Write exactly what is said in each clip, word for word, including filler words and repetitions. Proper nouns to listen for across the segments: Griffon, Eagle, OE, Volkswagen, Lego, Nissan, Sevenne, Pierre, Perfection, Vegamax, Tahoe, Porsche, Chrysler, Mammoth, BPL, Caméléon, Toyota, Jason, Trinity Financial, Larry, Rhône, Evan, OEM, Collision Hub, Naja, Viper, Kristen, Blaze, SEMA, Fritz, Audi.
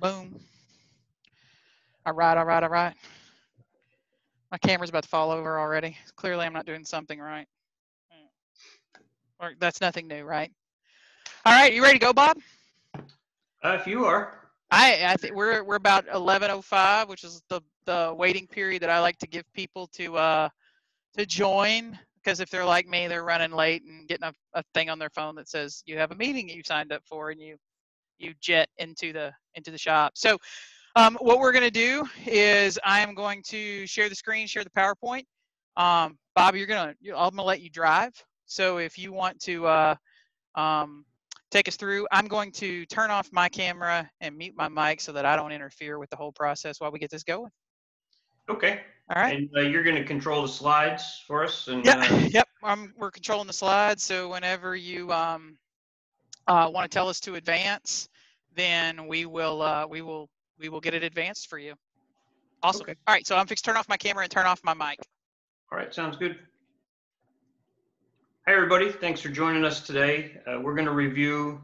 Boom. All right, all right, all right. My camera's about to fall over already. Clearly, I'm not doing something right. Or that's nothing new, right? All right, you ready to go, Bob? Uh, if you are. I, I think we're we're about eleven oh five, which is the the waiting period that I like to give people to uh to join, because if they're like me, they're running late and getting a, a thing on their phone that says you have a meeting that you signed up for, and you you jet into the into the shop. So, um, what we're gonna do is I am going to share the screen, share the PowerPoint. Um, Bob, you're gonna you, I'm gonna let you drive. So if you want to uh, um. take us through. I'm going to turn off my camera and mute my mic so that I don't interfere with the whole process while we get this going. Okay. All right. And uh, you're going to control the slides for us. And, yeah. Uh... Yep. Um, we're controlling the slides. So whenever you um, uh, want to tell us to advance, then we will uh, we will we will get it advanced for you. Awesome. Okay. All right. So I'm fixed to turn off my camera and turn off my mic. All right. Sounds good. Hi everybody, thanks for joining us today. Uh, we're going to review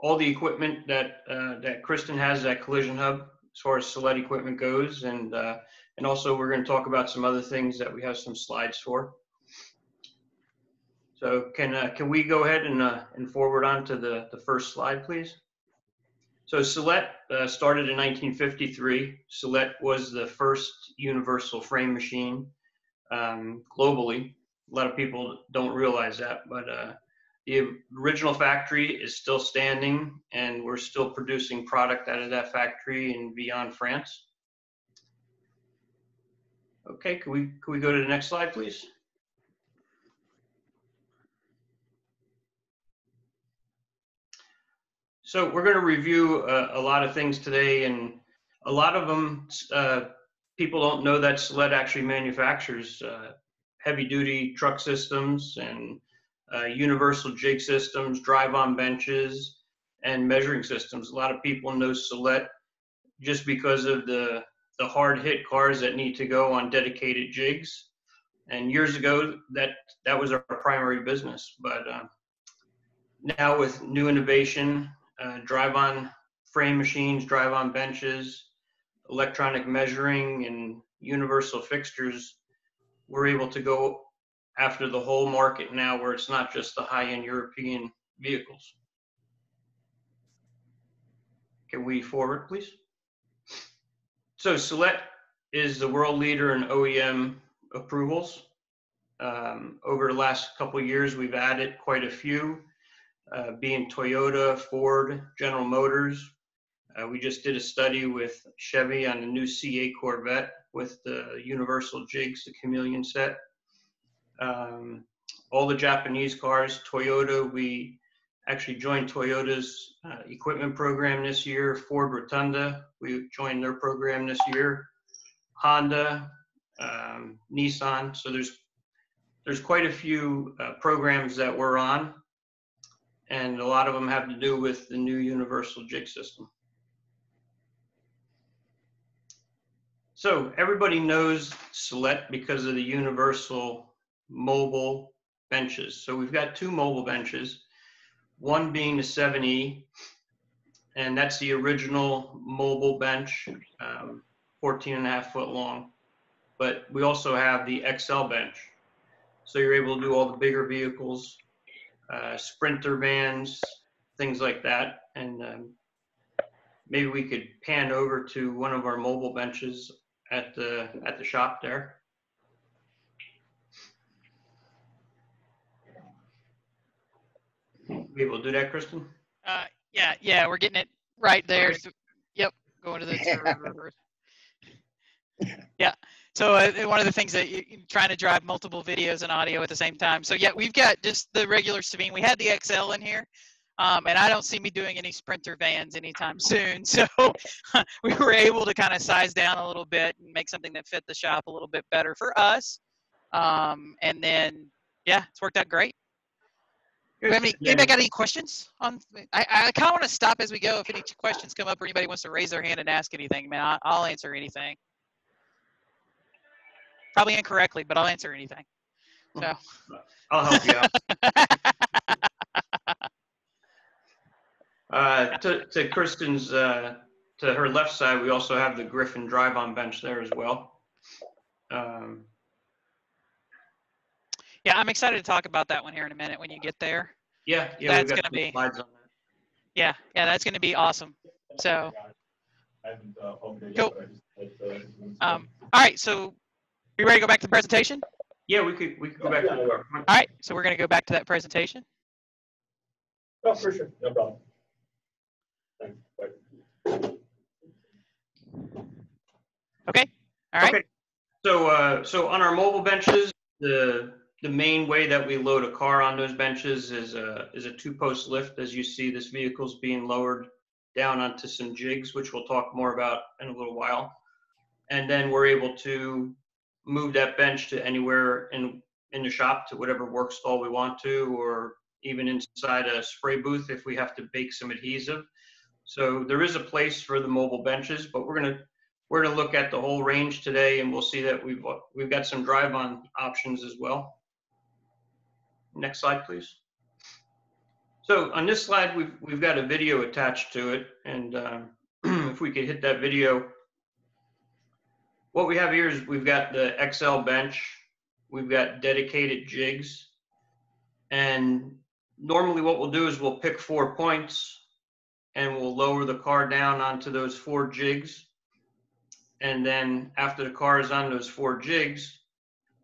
all the equipment that uh, that Kristen has at Collision Hub as far as Celette equipment goes, and uh, and also we're going to talk about some other things that we have some slides for. So can uh, can we go ahead and uh, and forward on to the the first slide, please? So Celette uh, started in nineteen fifty-three. Celette was the first universal frame machine um, globally. A lot of people don't realize that, but uh, the original factory is still standing, and we're still producing product out of that factory and beyond France. Okay, can we, can we go to the next slide, please? So we're going to review uh, a lot of things today, and a lot of them, uh, people don't know that Celette actually manufactures uh, heavy-duty truck systems and uh, universal jig systems, drive-on benches, and measuring systems. A lot of people know Celette just because of the, the hard-hit cars that need to go on dedicated jigs. And years ago, that, that was our primary business. But uh, now with new innovation, uh, drive-on frame machines, drive-on benches, electronic measuring, and universal fixtures, we're able to go after the whole market now, where it's not just the high-end European vehicles. Can we forward, please? So Celette is the world leader in O E M approvals. Um, over the last couple of years, we've added quite a few, uh, being Toyota, Ford, General Motors. Uh, we just did a study with Chevy on the new C eight Corvette with the universal jigs, the Caméléon set. Um, all the Japanese cars, Toyota, we actually joined Toyota's uh, equipment program this year. Ford Rotunda, we joined their program this year. Honda, um, Nissan. So there's, there's quite a few uh, programs that we're on, and a lot of them have to do with the new universal jig system. So everybody knows Celette because of the universal mobile benches. So we've got two mobile benches, one being the seven E, and that's the original mobile bench, um, fourteen and a half foot long. But we also have the X L bench. So you're able to do all the bigger vehicles, uh, sprinter vans, things like that. And um, maybe we could pan over to one of our mobile benches at the at the shop there. Be able to do that, Kristen? Uh, yeah, yeah, we're getting it right there. So, yep, going to the yeah. So uh, one of the things that you, you're trying to drive multiple videos and audio at the same time. So yeah, we've got just the regular Sevenne. We had the X L in here. Um, and I don't see me doing any sprinter vans anytime soon. So we were able to kind of size down a little bit and make something that fit the shop a little bit better for us. Um, and then, yeah, it's worked out great. Any, anybody got any questions? On, I, I kind of want to stop as we go. If any questions come up or anybody wants to raise their hand and ask anything, man, I, I'll answer anything. Probably incorrectly, but I'll answer anything. So I'll help you out. Uh, to, to Kristen's uh, to her left side, we also have the Griffon drive-on bench there as well. Um, yeah, I'm excited to talk about that one here in a minute when you get there. Yeah, yeah, that's going to be. Slides on that. Yeah, yeah, that's going to be awesome. So, cool. Um, all right, so you ready to go back to the presentation? Yeah, we could we could go back to the. All right, so we're going to go back to that presentation. Oh, for sure, no problem. Thanks. Bye. Okay. All right. Okay. So, uh, so on our mobile benches, the the main way that we load a car on those benches is a is a two-post lift. As you see, this vehicle's being lowered down onto some jigs, which we'll talk more about in a little while, and then we're able to move that bench to anywhere in in the shop to whatever work stall we want to, or even inside a spray booth if we have to bake some adhesive. So there is a place for the mobile benches, but we're gonna we're gonna look at the whole range today, and we'll see that we've we've got some drive-on options as well. Next slide, please. So on this slide, we've we've got a video attached to it, and uh, if we could hit that video. What we have here is we've got the X L bench, we've got dedicated jigs, and normally what we'll do is we'll pick four points and we'll lower the car down onto those four jigs. And then after the car is on those four jigs,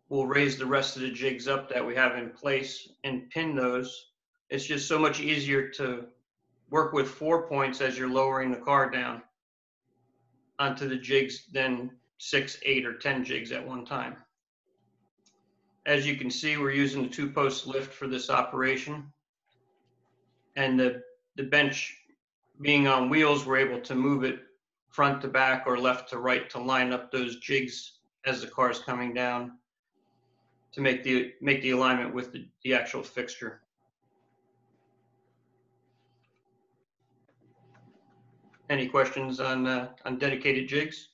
we'll raise the rest of the jigs up that we have in place and pin those. It's just so much easier to work with four points as you're lowering the car down onto the jigs than six, eight, or ten jigs at one time. As you can see, we're using the two-post lift for this operation. And the, the bench being on wheels, we're able to move it front to back or left to right to line up those jigs as the car is coming down to make the, make the alignment with the, the actual fixture. Any questions on, uh, on dedicated jigs?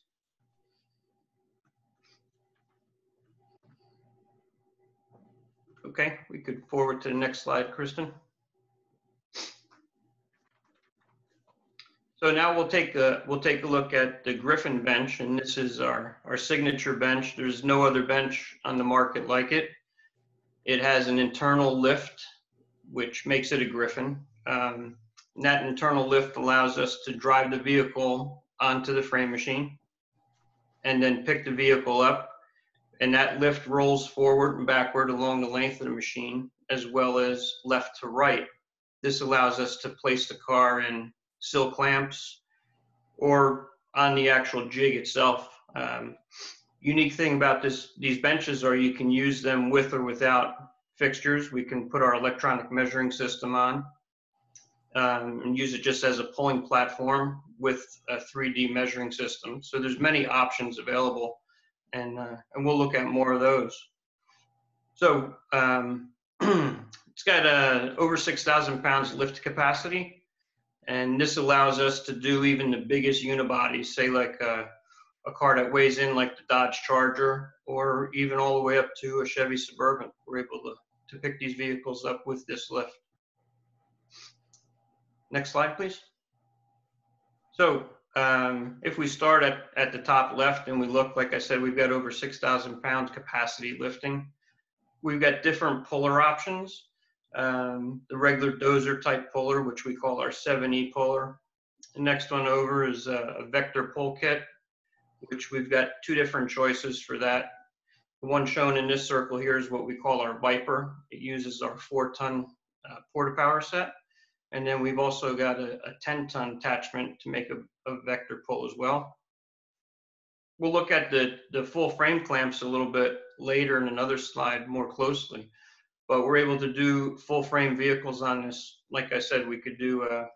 Okay, we could forward to the next slide, Kristen. So now we'll take a we'll take a look at the Griffon bench, and this is our our signature bench. There's no other bench on the market like it. It has an internal lift, which makes it a Griffon. Um, and that internal lift allows us to drive the vehicle onto the frame machine, and then pick the vehicle up. And that lift rolls forward and backward along the length of the machine, as well as left to right. This allows us to place the car in sill clamps or on the actual jig itself. Um, unique thing about this, these benches are you can use them with or without fixtures. We can put our electronic measuring system on um, and use it just as a pulling platform with a three D measuring system. So there's many options available. And, uh, and we'll look at more of those. So um, it's got uh, over six thousand pounds lift capacity, and this allows us to do even the biggest unibodies, say like a, a car that weighs in like the Dodge Charger, or even all the way up to a Chevy Suburban. We're able to, to pick these vehicles up with this lift. Next slide, please. So. Um, if we start at, at the top left and we look, like I said, we've got over six thousand pounds capacity lifting. We've got different puller options. Um, the regular dozer type puller, which we call our seven E puller. The next one over is a, a vector pull kit, which we've got two different choices for that. The one shown in this circle here is what we call our Viper. It uses our four ton uh, porta power set. And then we've also got a, a ten ton attachment to make a, a vector pull as well. We'll look at the, the full frame clamps a little bit later in another slide more closely, but we're able to do full frame vehicles on this. Like I said, we could do a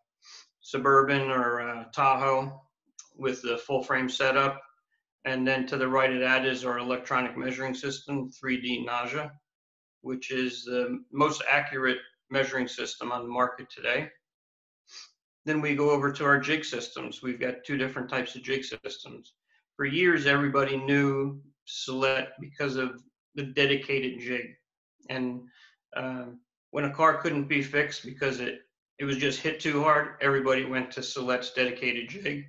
Suburban or a Tahoe with the full frame setup. And then to the right of that is our electronic measuring system, three D Naja, which is the most accurate measuring system on the market today. Then we go over to our jig systems. We've got two different types of jig systems. For years, everybody knew Celette because of the dedicated jig. And uh, when a car couldn't be fixed because it, it was just hit too hard, everybody went to Celette's dedicated jig.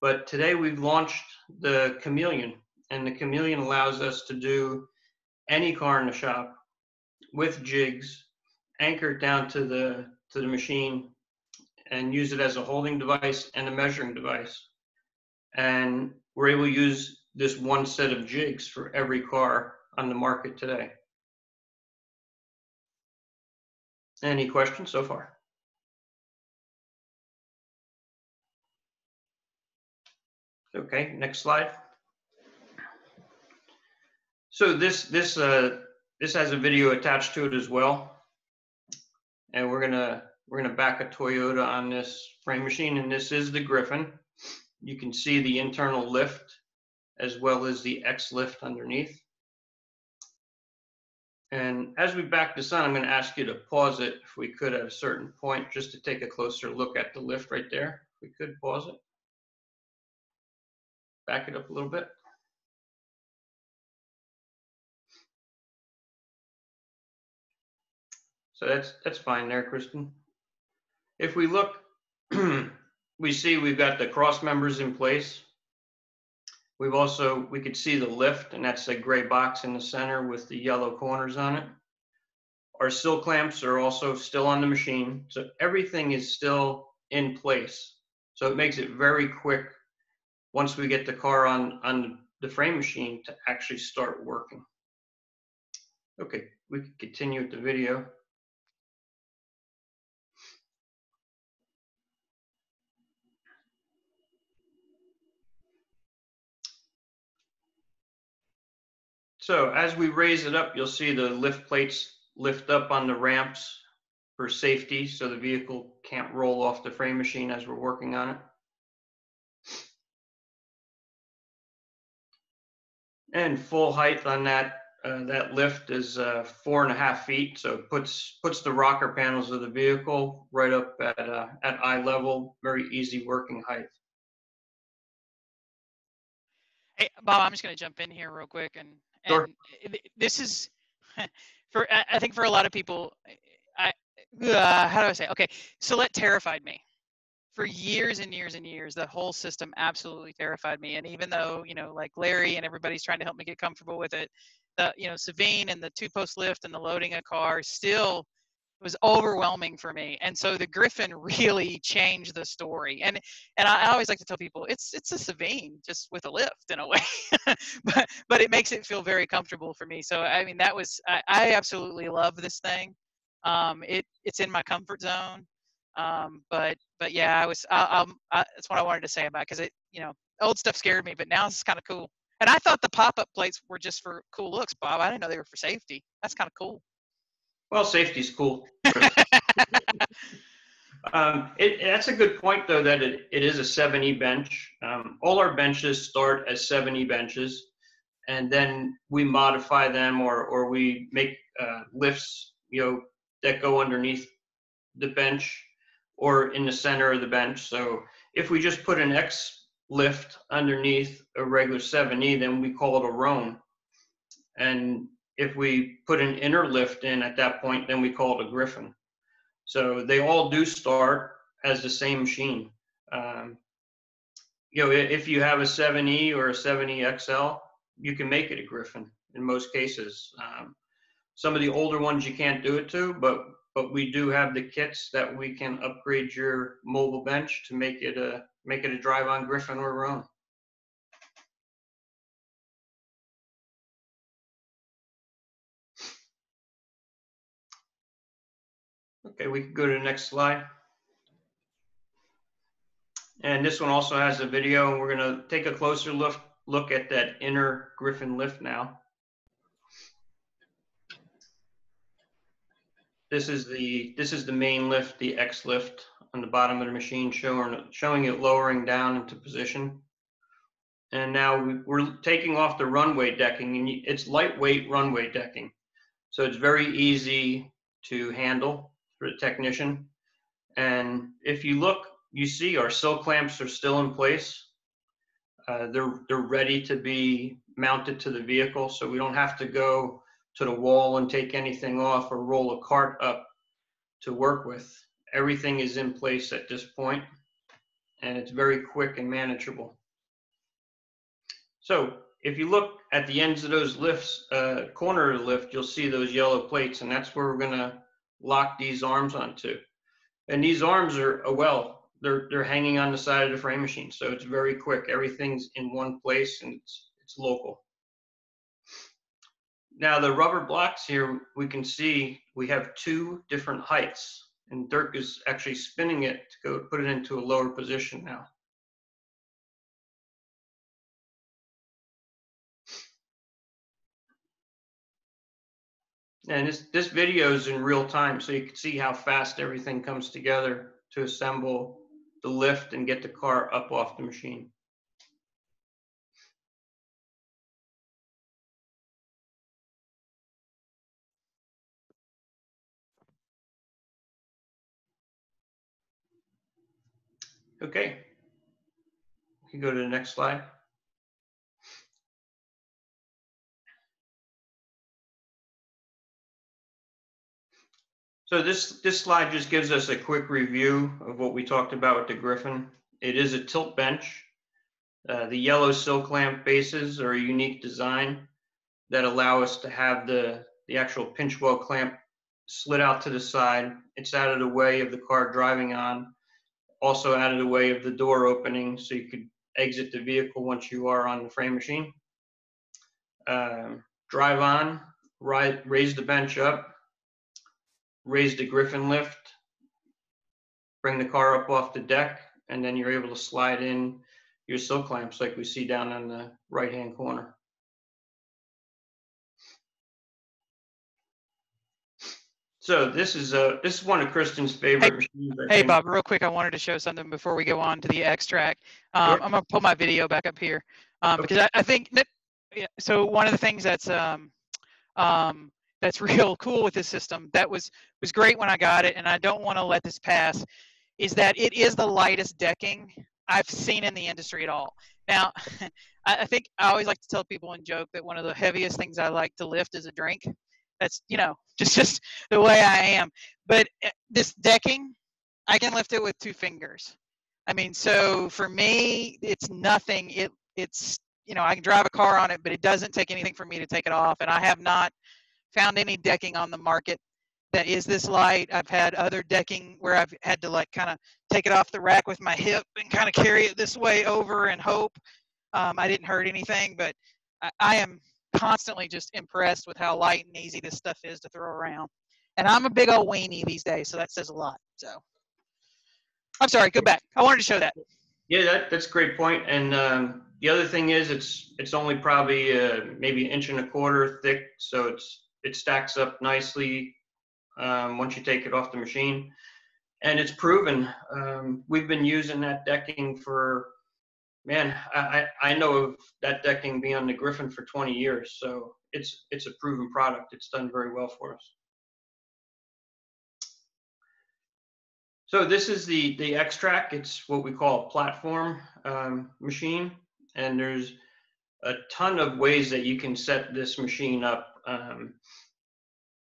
But today we've launched the Caméléon, and the Caméléon allows us to do any car in the shop with jigs, anchor it down to the, to the machine, and use it as a holding device and a measuring device. And we're able to use this one set of jigs for every car on the market today. Any questions so far? Okay, next slide. So this this uh, this has a video attached to it as well, and we're gonna we're gonna back a Toyota on this frame machine, and this is the Griffon. You can see the internal lift as well as the X lift underneath. And as we back this on, I'm going to ask you to pause it if we could at a certain point, just to take a closer look at the lift right there. If we could pause it. Back it up a little bit. So that's, that's fine there, Kristen. If we look, we see we've got the cross members in place. We've also, we could see the lift, and that's a gray box in the center with the yellow corners on it. Our sill clamps are also still on the machine. So everything is still in place. So it makes it very quick once we get the car on, on the frame machine to actually start working. Okay, we can continue with the video. So as we raise it up, you'll see the lift plates lift up on the ramps for safety, so the vehicle can't roll off the frame machine as we're working on it. And full height on that, uh, that lift is uh, four and a half feet, so it puts, puts the rocker panels of the vehicle right up at, uh, at eye level, very easy working height. Hey, Bob, I'm just going to jump in here real quick. and. And this is for, I think for a lot of people, I, uh, how do I say? Okay. Celette terrified me for years and years and years. The whole system absolutely terrified me. And even though, you know, like Larry and everybody's trying to help me get comfortable with it, the, you know, Sevenne and the two post lift and the loading a car still was overwhelming for me. And so the Griffon really changed the story. And, and I always like to tell people it's, it's a Sevenne just with a lift in a way, but, but it makes it feel very comfortable for me. So, I mean, that was, I, I absolutely love this thing. Um, it it's in my comfort zone. Um, but, but yeah, I was, I, um, I, that's what I wanted to say about it. Cause it, you know, old stuff scared me, but now it's kind of cool. And I thought the pop-up plates were just for cool looks, Bob. I didn't know they were for safety. That's kind of cool. Well, safety's cool. um, it, that's a good point, though, that it, it is a seven E bench. Um, all our benches start as seven E benches, and then we modify them or, or we make uh, lifts, you know, that go underneath the bench or in the center of the bench. So if we just put an X lift underneath a regular seven E, then we call it a Rhône. And if we put an inner lift in at that point, then we call it a Griffon. So they all do start as the same machine. Um, you know, if you have a seven E or a seven E X L, you can make it a Griffon in most cases. Um, some of the older ones you can't do it to, but, but we do have the kits that we can upgrade your mobile bench to make it a, make it a drive-on Griffon or Rhône. Okay, we can go to the next slide. And this one also has a video, and we're gonna take a closer look, look at that inner Griffon lift now. This is the, this is the main lift, the X lift on the bottom of the machine, showing, showing it lowering down into position. And now we're taking off the runway decking, and it's lightweight runway decking. So it's very easy to handle for the technician. And if you look, you see our sill clamps are still in place. Uh, they're, they're ready to be mounted to the vehicle, so we don't have to go to the wall and take anything off or roll a cart up to work with. Everything is in place at this point. and it's very quick and manageable. So if you look at the ends of those lifts, uh, corner of the lift, you'll see those yellow plates, and that's where we're gonna lock these arms onto. And these arms are, oh well, they're, they're hanging on the side of the frame machine, so it's very quick. Everything's in one place, and it's, it's local. Now the rubber blocks here, we can see we have two different heights, and Dirk is actually spinning it to go put it into a lower position now. And this, this video is in real time, so you can see how fast everything comes together to assemble the lift and get the car up off the machine. Okay, we can go to the next slide. So this, this slide just gives us a quick review of what we talked about with the Griffon. It is a tilt bench. Uh, the yellow silk lamp bases are a unique design that allow us to have the, the actual pinch weld clamp slid out to the side. It's out of the way of the car driving on. Also out of the way of the door opening, so you could exit the vehicle once you are on the frame machine. Uh, drive on, rise, raise the bench up, raise the Griffon lift, bring the car up off the deck, and then you're able to slide in your silk lamps like we see down on the right-hand corner. So this is a this is one of Kristen's favorite hey, machines. Hey Bob, real quick, I wanted to show something before we go on to the X-TRAC. Um, sure. I'm gonna pull my video back up here um, okay. because I, I think that, yeah, so one of the things that's um, um, that's real cool with this system that was was great when I got it, and I don't want to let this pass, is that it is the lightest decking I've seen in the industry at all. Now, I think I always like to tell people and joke that one of the heaviest things I like to lift is a drink. That's, you know, just, just the way I am. But this decking, I can lift it with two fingers. I mean, so for me, it's nothing. It, it's, you know, I can drive a car on it, but it doesn't take anything for me to take it off. And I have not found any decking on the market that is this light. I've had other decking where I've had to like kind of take it off the rack with my hip and kind of carry it this way over and hope um, I didn't hurt anything. But I, I am constantly just impressed with how light and easy this stuff is to throw around. And I'm a big old weenie these days, so that says a lot. So I'm sorry, go back. I wanted to show that. Yeah, that, that's a great point. And um, the other thing is it's it's only probably uh, maybe an inch and a quarter thick, so it's it stacks up nicely um, once you take it off the machine. And it's proven. Um, we've been using that decking for Man, I, I know of that decking being on the Griffon for twenty years, so it's, it's a proven product. It's done very well for us. So this is the, the X-TRAC. It's what we call a platform um, machine, and there's a ton of ways that you can set this machine up. Um,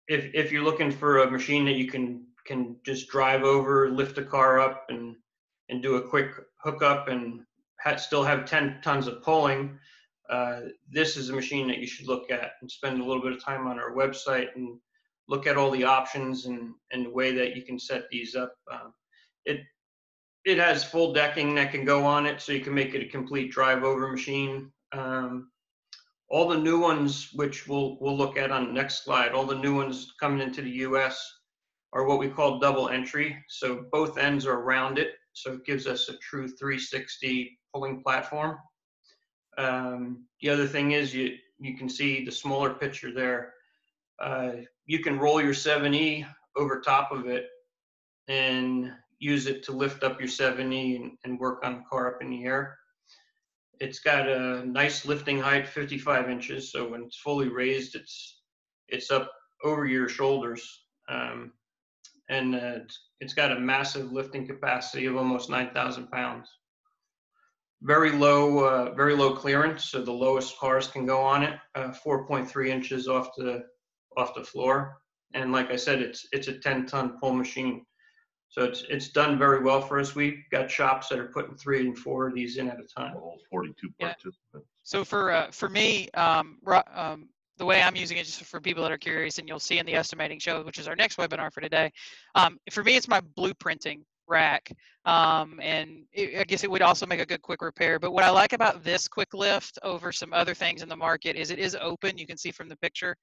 if, if you're looking for a machine that you can, can just drive over, lift the car up, and, and do a quick hookup and Had, still have ten tons of pulling, uh, this is a machine that you should look at and spend a little bit of time on our website and look at all the options and, and the way that you can set these up. Um, it, it has full decking that can go on it, so you can make it a complete drive over machine. Um, all the new ones, which we'll, we'll look at on the next slide, all the new ones coming into the U S are what we call double entry. So both ends are rounded, so it gives us a true three sixty pulling platform. Um, the other thing is you, you can see the smaller picture there. Uh, you can roll your seven E over top of it and use it to lift up your seven E and, and work on the car up in the air. It's got a nice lifting height, fifty-five inches. So when it's fully raised, it's, it's up over your shoulders. Um, and uh, it's, it's got a massive lifting capacity of almost nine thousand pounds. Very low, uh, very low clearance, so the lowest cars can go on it, uh, four point three inches off the off the floor. And like I said, it's it's a ten-ton pull machine. So it's, it's done very well for us. We've got shops that are putting three and four of these in at a time. All forty-two participants. Yeah. So for, uh, for me, um, um, the way I'm using it, just for people that are curious, and you'll see in the estimating show, which is our next webinar for today. Um, for me, it's my blueprinting rack. Um, and it, I guess it would also make a good quick repair. But what I like about this quick lift over some other things in the market is it is open. You can see from the picture.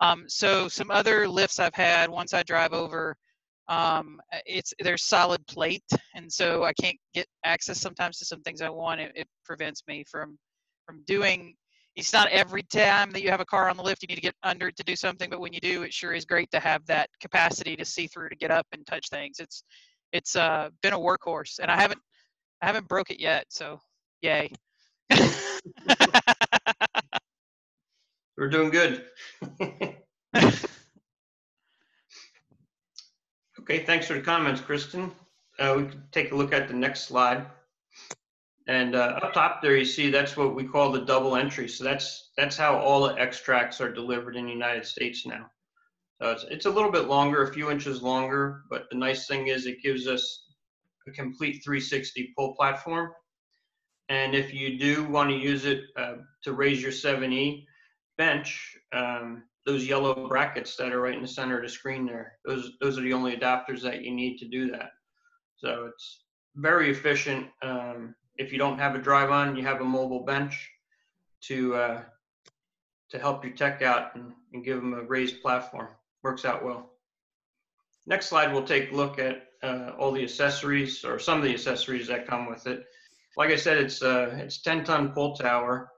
Um, so some other lifts I've had, once I drive over, um it's there's solid plate, and so I can't get access sometimes to some things I want. It, it prevents me from from doing. It's not every time that you have a car on the lift you need to get under to do something, but when you do, it sure is great to have that capacity to see through, to get up and touch things. It's it's uh been a workhorse, and i haven't i haven't broke it yet, so yay. We're doing good. Okay, thanks for the comments, Kristen. Uh, we can take a look at the next slide. And uh, up top there, you see that's what we call the double entry. So that's that's how all the X-Tracs are delivered in the United States now. So it's, it's a little bit longer, a few inches longer, but the nice thing is it gives us a complete three sixty pull platform. And if you do want to use it uh, to raise your seven E bench, um, those yellow brackets that are right in the center of the screen there, those those are the only adapters that you need to do that. So it's very efficient. Um, if you don't have a drive-on, you have a mobile bench to uh, to help your tech out and, and give them a raised platform. Works out well. Next slide, we'll take a look at uh, all the accessories, or some of the accessories that come with it. Like I said, it's uh, it's ten ton pull tower,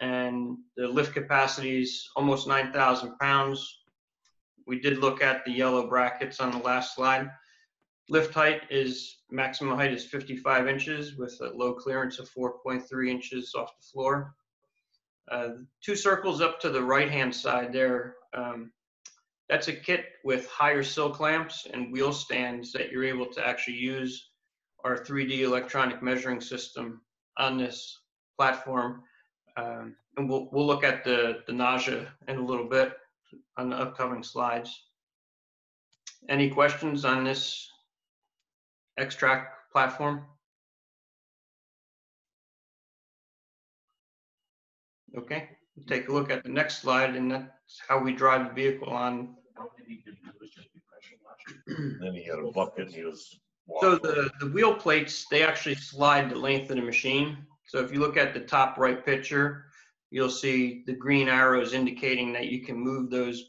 and the lift capacity is almost nine thousand pounds. We did look at the yellow brackets on the last slide. Lift height is, maximum height is fifty-five inches with a low clearance of four point three inches off the floor. Uh, two circles up to the right-hand side there, um, that's a kit with higher sill clamps and wheel stands that you're able to actually use our three D electronic measuring system on this platform. Um, and we'll, we'll look at the, the Naja in a little bit on the upcoming slides. Any questions on this X-Trac platform? Okay, we'll take a look at the next slide, and that's how we drive the vehicle on. Then he had a bucket and he was walking. So the, the wheel plates, they actually slide the length of the machine. So if you look at the top right picture, you'll see the green arrows indicating that you can move those,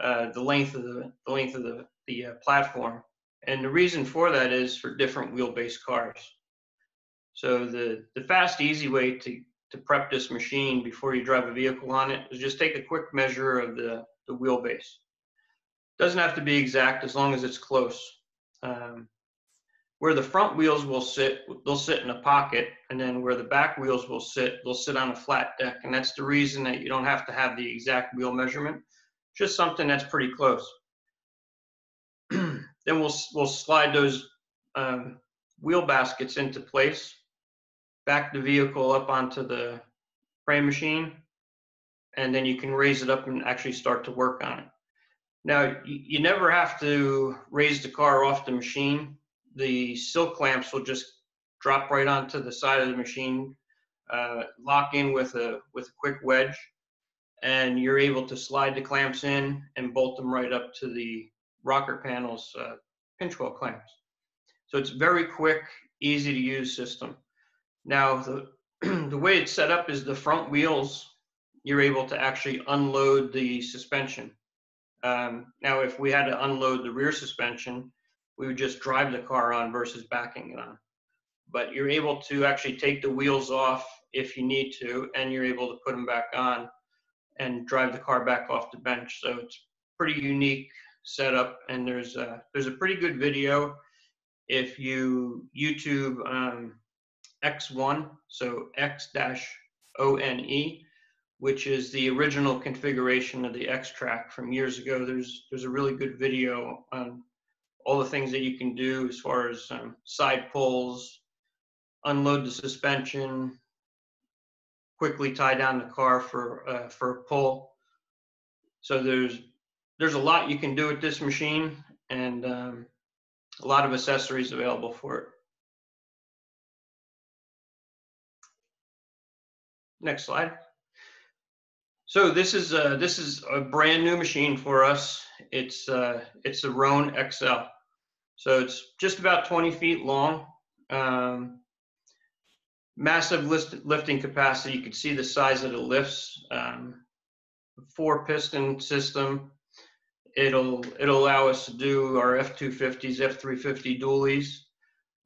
uh, the length of the, the length of the, the uh, platform. And the reason for that is for different wheelbase cars. So the, the fast, easy way to, to prep this machine before you drive a vehicle on it is just take a quick measure of the, the wheelbase. Doesn't have to be exact as long as it's close. Um, Where the front wheels will sit, they'll sit in a pocket, and then where the back wheels will sit, they'll sit on a flat deck. And that's the reason that you don't have to have the exact wheel measurement, just something that's pretty close. Then we'll, we'll slide those um, wheel baskets into place, back the vehicle up onto the frame machine, and then you can raise it up and actually start to work on it. Now, you, you never have to raise the car off the machine. The sill clamps will just drop right onto the side of the machine, uh, lock in with a with a quick wedge, and you're able to slide the clamps in and bolt them right up to the rocker panel's uh, pinch weld clamps. So it's very quick, easy to use system. Now the the way it's set up is the front wheels, you're able to actually unload the suspension. Um, now if we had to unload the rear suspension, we would just drive the car on versus backing it on. But you're able to actually take the wheels off if you need to, and you're able to put them back on and drive the car back off the bench. So it's pretty unique setup, and there's a, there's a pretty good video if you YouTube um, X one, so X O N E, which is the original configuration of the X-Trac from years ago. There's, there's a really good video on all the things that you can do as far as um, side pulls, unload the suspension, quickly tie down the car for uh, for a pull. So there's there's a lot you can do with this machine, and um, a lot of accessories available for it. Next slide. So this is a, this is a brand new machine for us. It's uh, it's the Rhône X L. So it's just about twenty feet long. Um, massive lift, lifting capacity. You can see the size of the lifts. Um, four piston system. It'll it'll allow us to do our F two fifties, F three fifty dualies.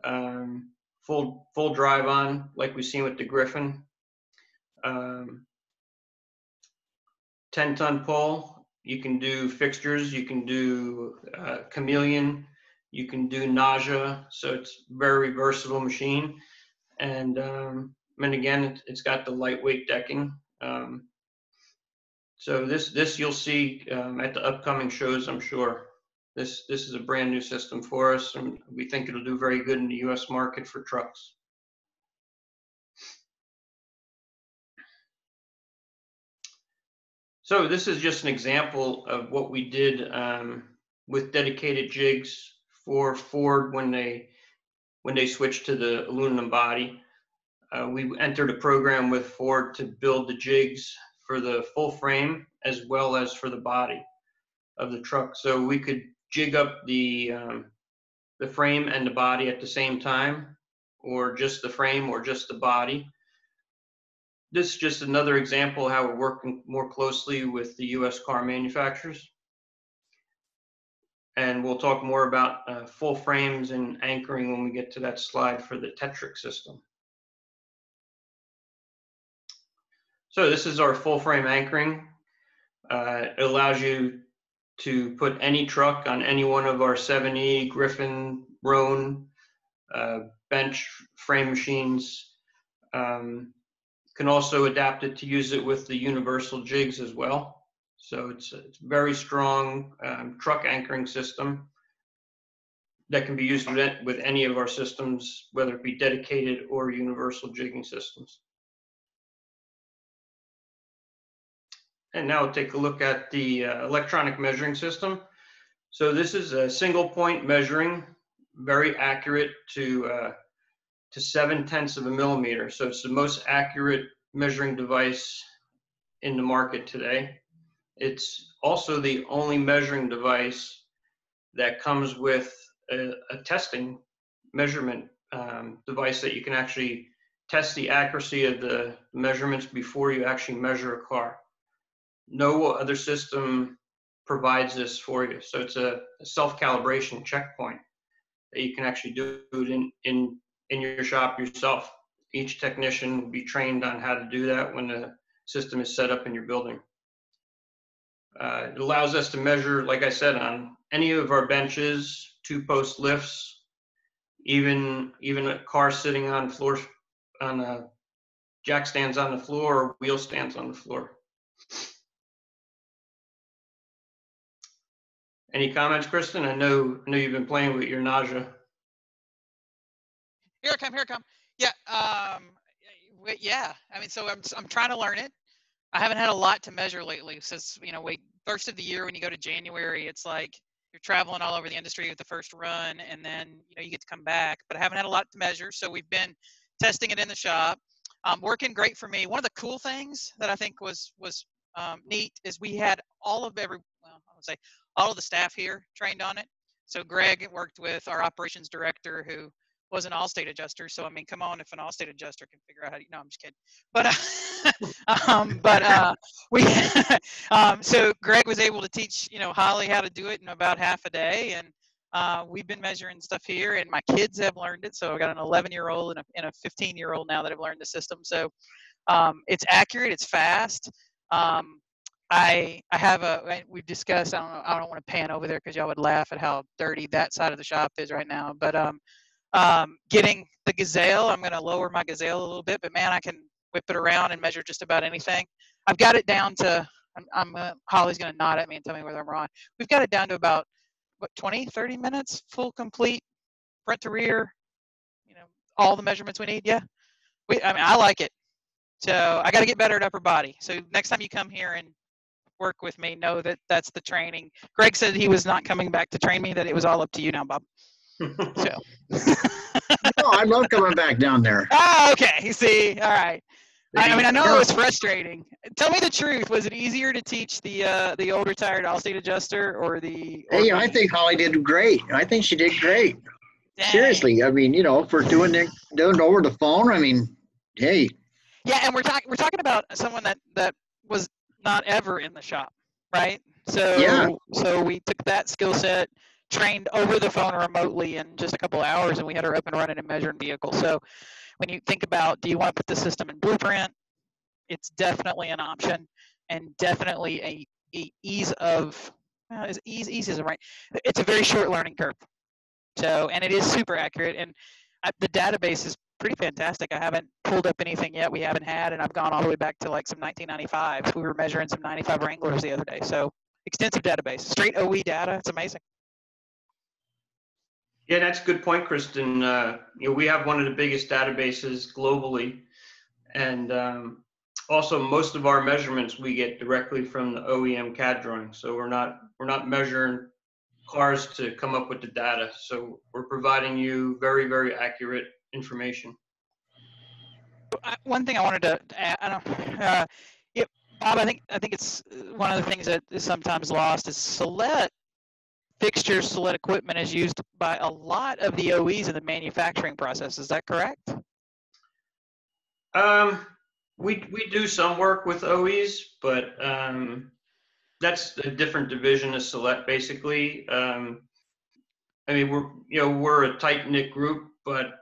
Um, full full drive on, like we've seen with the Griffon. Um, ten ton pull. You can do fixtures. You can do uh, Caméléon. You can do Naja. So it's a very versatile machine. And um, and again, it, it's got the lightweight decking. Um, so this this you'll see um, at the upcoming shows, I'm sure. This this is a brand new system for us, and we think it'll do very good in the U S market for trucks. So this is just an example of what we did um, with dedicated jigs for Ford when they when they switched to the aluminum body. Uh, we entered a program with Ford to build the jigs for the full frame as well as for the body of the truck. So we could jig up the, um, the frame and the body at the same time, or just the frame or just the body. This is just another example of how we're working more closely with the U S car manufacturers. And we'll talk more about uh, full frames and anchoring when we get to that slide for the Tetric system. So this is our full frame anchoring. Uh, it allows you to put any truck on any one of our seven E, Griffon, Rhône, uh, bench frame machines. Um, Can also adapt it to use it with the universal jigs as well. So it's a, it's a very strong um, truck anchoring system that can be used with, with any of our systems, whether it be dedicated or universal jigging systems. And now we'll take a look at the uh, electronic measuring system. So this is a single point measuring, very accurate to uh, to seven tenths of a millimeter. So it's the most accurate measuring device in the market today. It's also the only measuring device that comes with a, a testing measurement um, device that you can actually test the accuracy of the measurements before you actually measure a car. No other system provides this for you. So it's a, a self-calibration checkpoint that you can actually do it in, in in your shop yourself. Each technician will be trained on how to do that when the system is set up in your building. Uh, it allows us to measure, like I said, on any of our benches, two post lifts, even, even a car sitting on floor, on a jack stands on the floor or wheel stands on the floor. Any comments, Kristen? I know, I know you've been playing with your Naja. Here I come, here I come. Yeah, um, yeah. I mean, so I'm, I'm trying to learn it. I haven't had a lot to measure lately since, you know, wait, first of the year when you go to January, it's like you're traveling all over the industry with the first run and then, you know, you get to come back. But I haven't had a lot to measure, so we've been testing it in the shop. Um, working great for me. One of the cool things that I think was, was um, neat is we had all of every, well, I would say all of the staff here trained on it. So Greg worked with our operations director who was an Allstate adjuster, so I mean, come on, if an Allstate adjuster can figure out how to, no, I'm just kidding. But, uh, um, but uh, we, um, so Greg was able to teach, you know, Holly how to do it in about half a day, and uh, we've been measuring stuff here, and my kids have learned it. So I got an eleven year old and a, and a fifteen year old now that have learned the system. So um, it's accurate, it's fast. Um, I I have a, we've discussed, I don't know, I don't want to pan over there because y'all would laugh at how dirty that side of the shop is right now, but um. Um, getting the Gazelle, I'm going to lower my Gazelle a little bit, but man, I can whip it around and measure just about anything. I've got it down to, I'm, I'm uh, Holly's going to nod at me and tell me whether I'm wrong. We've got it down to about, what, twenty, thirty minutes, full, complete, front to rear, you know, all the measurements we need. Yeah. We, I mean, I like it. So I got to get better at upper body. So next time you come here and work with me, know that that's the training. Greg said he was not coming back to train me, that it was all up to you now, Bob. So. No, I love coming back down there. Ah, okay. See, all right. I mean, I know it was frustrating. Tell me the truth. Was it easier to teach the uh, the old retired Allstate adjuster or the? Or hey, you know, I think Holly did great. I think she did great. Dang. Seriously, I mean, you know, for doing it doing over the phone. I mean, hey. Yeah, and we're talking we're talking about someone that that was not ever in the shop, right? So yeah. So we took that skill set, trained over the phone remotely in just a couple of hours, and we had her up and running and measuring vehicle. So. When you think about, do you want to put the system in Blueprint? It's definitely an option, and definitely a, a ease of well, is ease ease isn't right. It's a very short learning curve. So, and it is super accurate, and I, the database is pretty fantastic. I haven't pulled up anything yet we haven't had, and I've gone all the way back to like some nineteen ninety-fives. We were measuring some ninety-five Wranglers the other day. So, extensive database, straight O E data. It's amazing. Yeah, that's a good point, Kristen. Uh, you know, we have one of the biggest databases globally, and um, also most of our measurements we get directly from the O E M C A D drawing. So we're not we're not measuring cars to come up with the data. So we're providing you very very accurate information. I, one thing I wanted to add, I don't, uh, yeah, Bob, I think I think it's one of the things that is sometimes lost is Celette. Fixtures, Celette equipment is used by a lot of the O Es in the manufacturing process. Is that correct? Um, we we do some work with O Es, but um, that's a different division of Celette, basically. Um, I mean, we're you know we're a tight knit group, but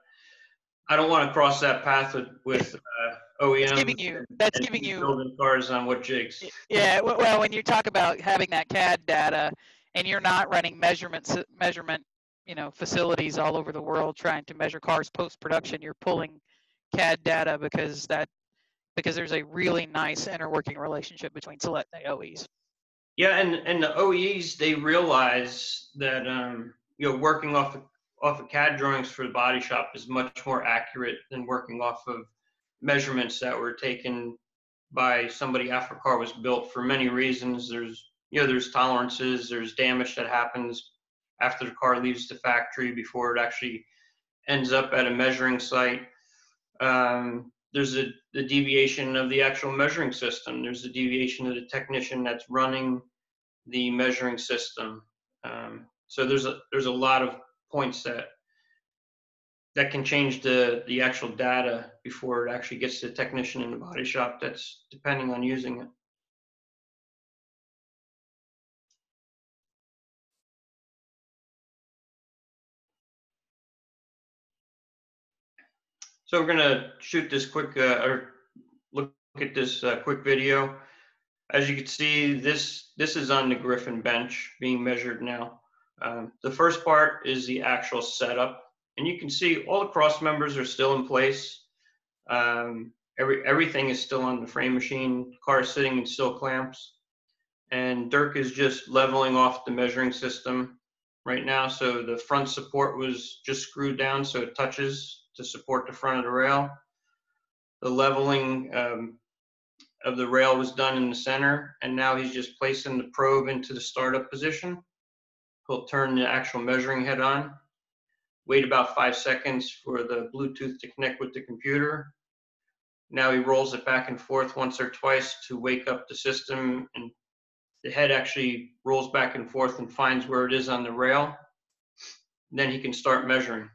I don't want to cross that path with with uh, O E Ms. That's giving you. That's giving you building cars on what jigs. Yeah. Well, when you talk about having that C A D data. And you're not running measurements, measurement, you know, facilities all over the world trying to measure cars post-production. You're pulling C A D data because that, because there's a really nice interworking relationship between Celette and the O Es. Yeah, and and the O Es, they realize that um, you know working off of, off of C A D drawings for the body shop is much more accurate than working off of measurements that were taken by somebody after a car was built. For many reasons, there's You know, there's tolerances, there's damage that happens after the car leaves the factory before it actually ends up at a measuring site. Um, there's a, the deviation of the actual measuring system. There's the deviation of the technician that's running the measuring system. Um, so there's a, there's a lot of points that that can change the, the actual data before it actually gets to the technician in the body shop that's depending on using it. So we're gonna shoot this quick, uh, or look at this uh, quick video. As you can see, this this is on the Griffon bench being measured now. Um, the first part is the actual setup, and you can see all the cross members are still in place. Um, every everything is still on the frame machine. Car is sitting in still clamps, and Dirk is just leveling off the measuring system right now. So the front support was just screwed down, so it touches. To support the front of the rail. The leveling um, of the rail was done in the center, and now he's just placing the probe into the startup position. He'll turn the actual measuring head on, wait about five seconds for the Bluetooth to connect with the computer. Now he rolls it back and forth once or twice to wake up the system, and the head actually rolls back and forth and finds where it is on the rail. Then he can start measuring.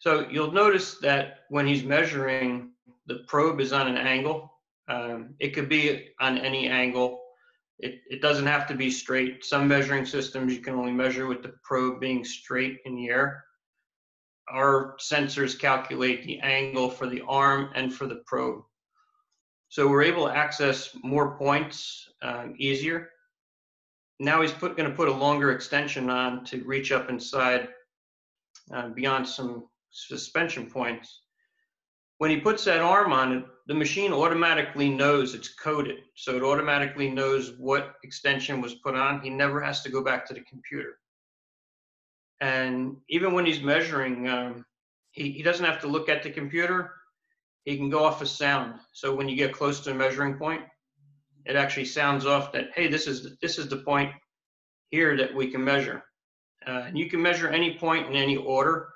So you'll notice that when he's measuring, the probe is on an angle. Um, it could be on any angle. It, it doesn't have to be straight. Some measuring systems, you can only measure with the probe being straight in the air. Our sensors calculate the angle for the arm and for the probe. So we're able to access more points um, easier. Now he's put, gonna put a longer extension on to reach up inside uh, beyond some suspension points. When he puts that arm on it, the machine automatically knows it's coded. So it automatically knows what extension was put on. He never has to go back to the computer. And even when he's measuring, um, he, he doesn't have to look at the computer. He can go off a sound. So when you get close to a measuring point, it actually sounds off that, hey, this is, this is the point here that we can measure. Uh, and you can measure any point in any order.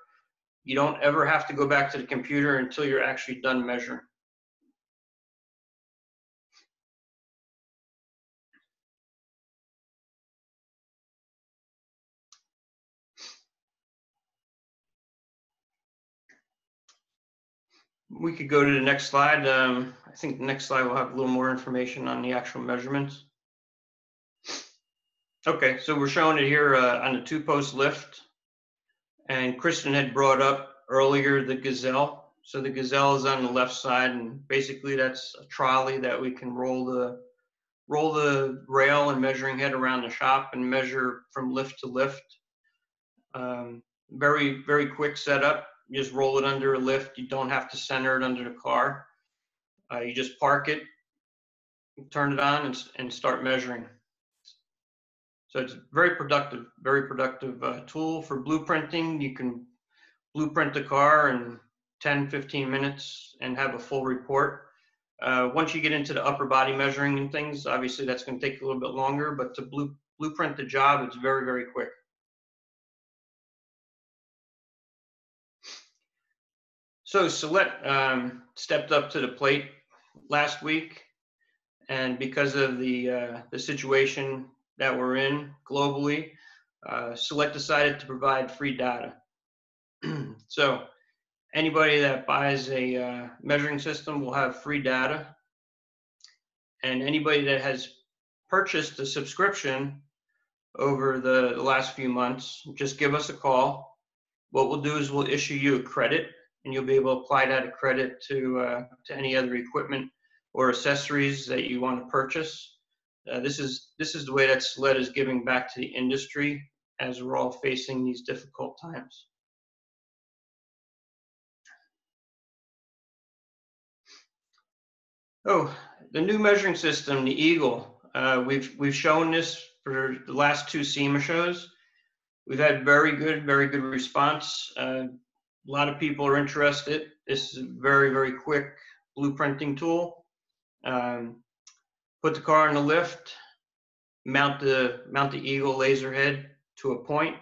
You don't ever have to go back to the computer until you're actually done measuring. We could go to the next slide. Um, I think the next slide will have a little more information on the actual measurements. Okay, so we're showing it here uh, on the two-post lift. And Kristen had brought up earlier the gazelle. So the gazelle is on the left side, and basically that's a trolley that we can roll the, roll the rail and measuring head around the shop and measure from lift to lift. Um, very, very quick setup. You just roll it under a lift. You don't have to center it under the car. Uh, you just park it, turn it on, and, and start measuring. So it's very productive, very productive uh, tool for blueprinting. You can blueprint the car in ten, fifteen minutes and have a full report. Uh, once you get into the upper body measuring and things, obviously that's going to take a little bit longer, but to blue, blueprint the job, it's very, very quick. So Celette um, stepped up to the plate last week, and because of the, uh, the situation that we're in globally, uh, Celette decided to provide free data. So anybody that buys a uh, measuring system will have free data, and anybody that has purchased a subscription over the, the last few months, just give us a call. What we'll do is we'll issue you a credit, and you'll be able to apply that credit to, uh, to any other equipment or accessories that you want to purchase. Uh, this is, this is the way that Celette is giving back to the industry as we're all facing these difficult times. Oh, the new measuring system, the Eagle. Uh, we've, we've shown this for the last two SEMA shows. We've had very good, very good response. Uh, A lot of people are interested. This is a very, very quick blueprinting tool. Um, put the car in the lift, mount the, mount the Eagle laser head to a point.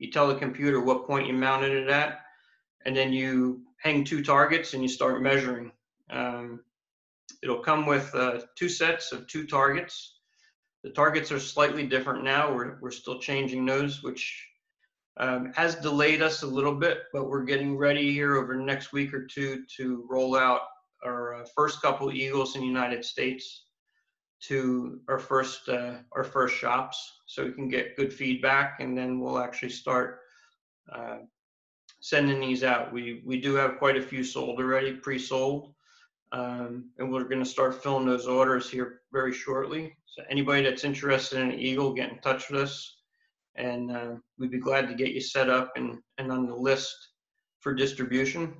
You tell the computer what point you mounted it at, and then you hang two targets and you start measuring. Um, it'll come with uh, two sets of two targets. The targets are slightly different now. We're, we're still changing those, which Um, has delayed us a little bit, but we're getting ready here over the next week or two to roll out our uh, first couple Eagles in the United States to our first uh, our first shops, so we can get good feedback, and then we'll actually start uh, sending these out. We we do have quite a few sold already, pre-sold, um, and we're going to start filling those orders here very shortly. So anybody that's interested in an Eagle, get in touch with us. And uh, we'd be glad to get you set up and, and on the list for distribution.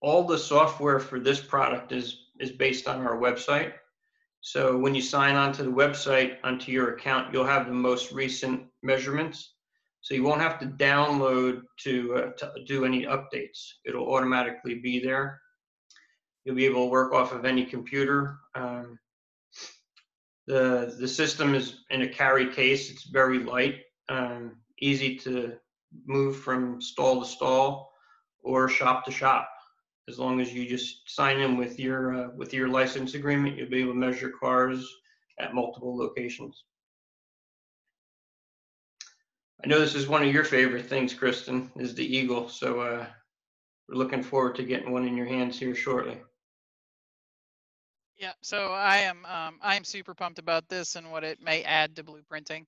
All the software for this product is, is based on our website. So when you sign onto the website, onto your account, you'll have the most recent measurements. So you won't have to download to, uh, to do any updates. It'll automatically be there. You'll be able to work off of any computer. Um, The, the system is in a carry case. It's very light, um, easy to move from stall to stall or shop to shop. As long as you just sign in with your, uh, with your license agreement, you'll be able to measure cars at multiple locations. I know this is one of your favorite things, Kristen, is the Eagle. So uh, we're looking forward to getting one in your hands here shortly. Yeah, so I am um, I am super pumped about this and what it may add to blueprinting,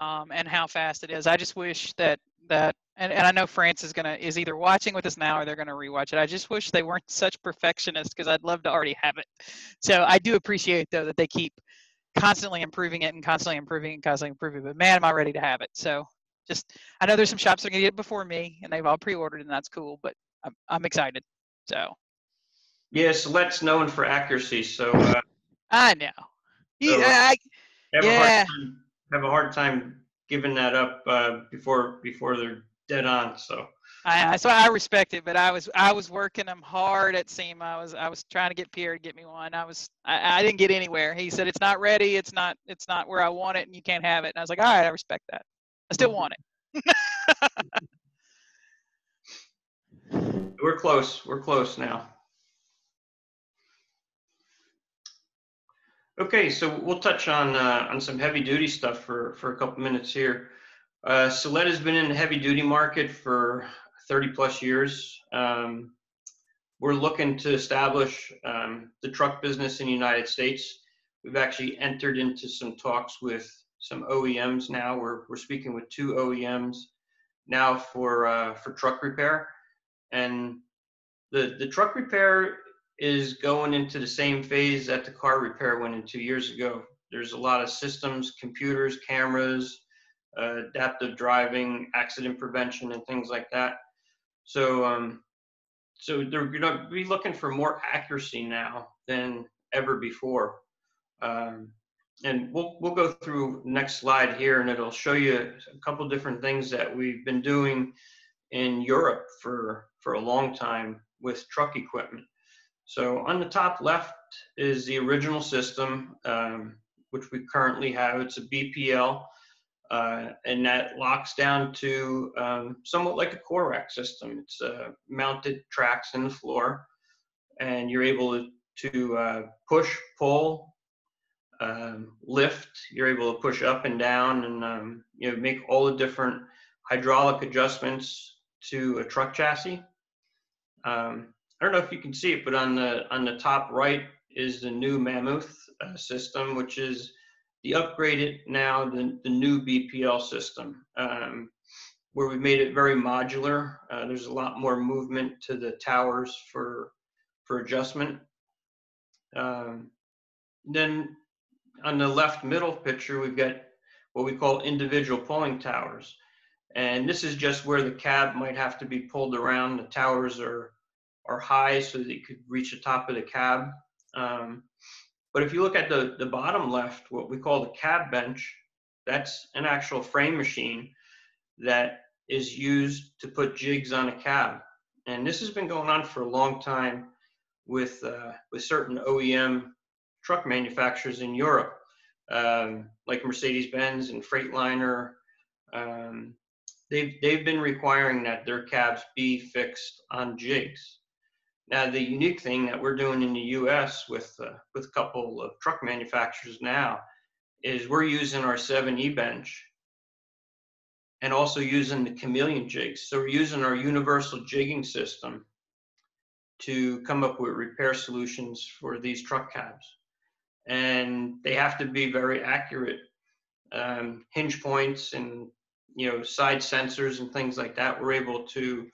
um, and how fast it is. I just wish that that and, and I know France is gonna is either watching with us now or they're gonna rewatch it. I just wish they weren't such perfectionists, because I'd love to already have it. So I do appreciate though that they keep constantly improving it and constantly improving it and constantly improving it. But man, am I ready to have it. So just I know there's some shops that are gonna get it before me, and they've all pre-ordered, and that's cool. But I'm I'm excited. So. Yeah, Celette's known for accuracy, so. Uh, I know. He, so I, have yeah. A hard time, have a hard time giving that up uh, before before they're dead on. So. I so I respect it, but I was I was working them hard at SEMA. I was I was trying to get Pierre to get me one. I was I, I didn't get anywhere. He said it's not ready. It's not it's not where I want it, and you can't have it. And I was like, all right, I respect that. I still want it. We're close. We're close now. Okay, so we'll touch on uh, on some heavy duty stuff for for a couple minutes here. Uh, Celette has been in the heavy duty market for thirty plus years. Um, we're looking to establish um, the truck business in the United States. We've actually entered into some talks with some O E Ms now. We're we're speaking with two O E Ms now for uh, for truck repair, and the the truck repair is going into the same phase that the car repair went in two years ago. There's a lot of systems, computers, cameras, uh, adaptive driving, accident prevention, and things like that. So, um, so they're gonna be looking for more accuracy now than ever before. Um, and we'll we'll go through next slide here, and it'll show you a couple different things that we've been doing in Europe for for a long time with truck equipment. So on the top left is the original system, um, which we currently have. It's a B P L, uh, and that locks down to um, somewhat like a core rack system. It's uh, mounted tracks in the floor, and you're able to uh, push, pull, um, lift. You're able to push up and down, and um, you know, make all the different hydraulic adjustments to a truck chassis. Um, I don't know if you can see it, but on the on the top right is the new Mammoth uh, system, which is the upgraded now the, the new B P L system, um, where we made it very modular. Uh, there's a lot more movement to the towers for for adjustment. Um, then on the left middle picture, we've got what we call individual pulling towers, and this is just where the cab might have to be pulled around. The towers are are high so that it could reach the top of the cab. Um, but if you look at the, the bottom left, what we call the cab bench, that's an actual frame machine that is used to put jigs on a cab. And this has been going on for a long time with, uh, with certain O E M truck manufacturers in Europe, um, like Mercedes-Benz and Freightliner. Um, they've, they've been requiring that their cabs be fixed on jigs. Now, the unique thing that we're doing in the U S with, uh, with a couple of truck manufacturers now is we're using our seven E bench and also using the Caméléon jigs. So we're using our universal jigging system to come up with repair solutions for these truck cabs. And they have to be very accurate. Um, hinge points and, you know, side sensors and things like that, we're able to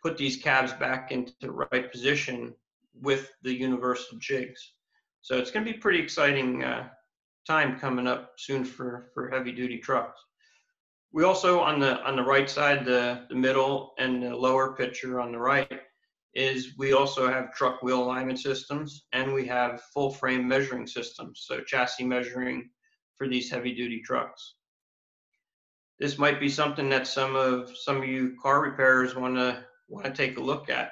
put these cabs back into the right position with the universal jigs. So it's going to be pretty exciting uh, time coming up soon for, for heavy duty trucks. We also, on the on the right side, the, the middle and the lower picture on the right, is we also have truck wheel alignment systems, and we have full frame measuring systems, so chassis measuring for these heavy duty trucks. This might be something that some of some of you car repairers want to want to take a look at.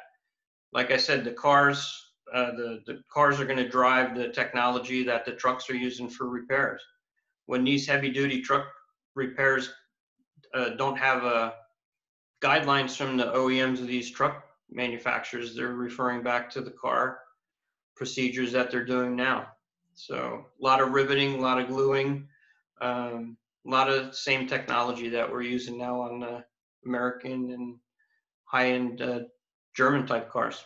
Like I said, the cars uh, the, the cars are going to drive the technology that the trucks are using for repairs. When these heavy duty truck repairs uh, don't have a guidelines from the O E Ms of these truck manufacturers, they're referring back to the car procedures that they're doing now. So a lot of riveting, a lot of gluing, um, a lot of same technology that we're using now on the American and high-end uh, German-type cars.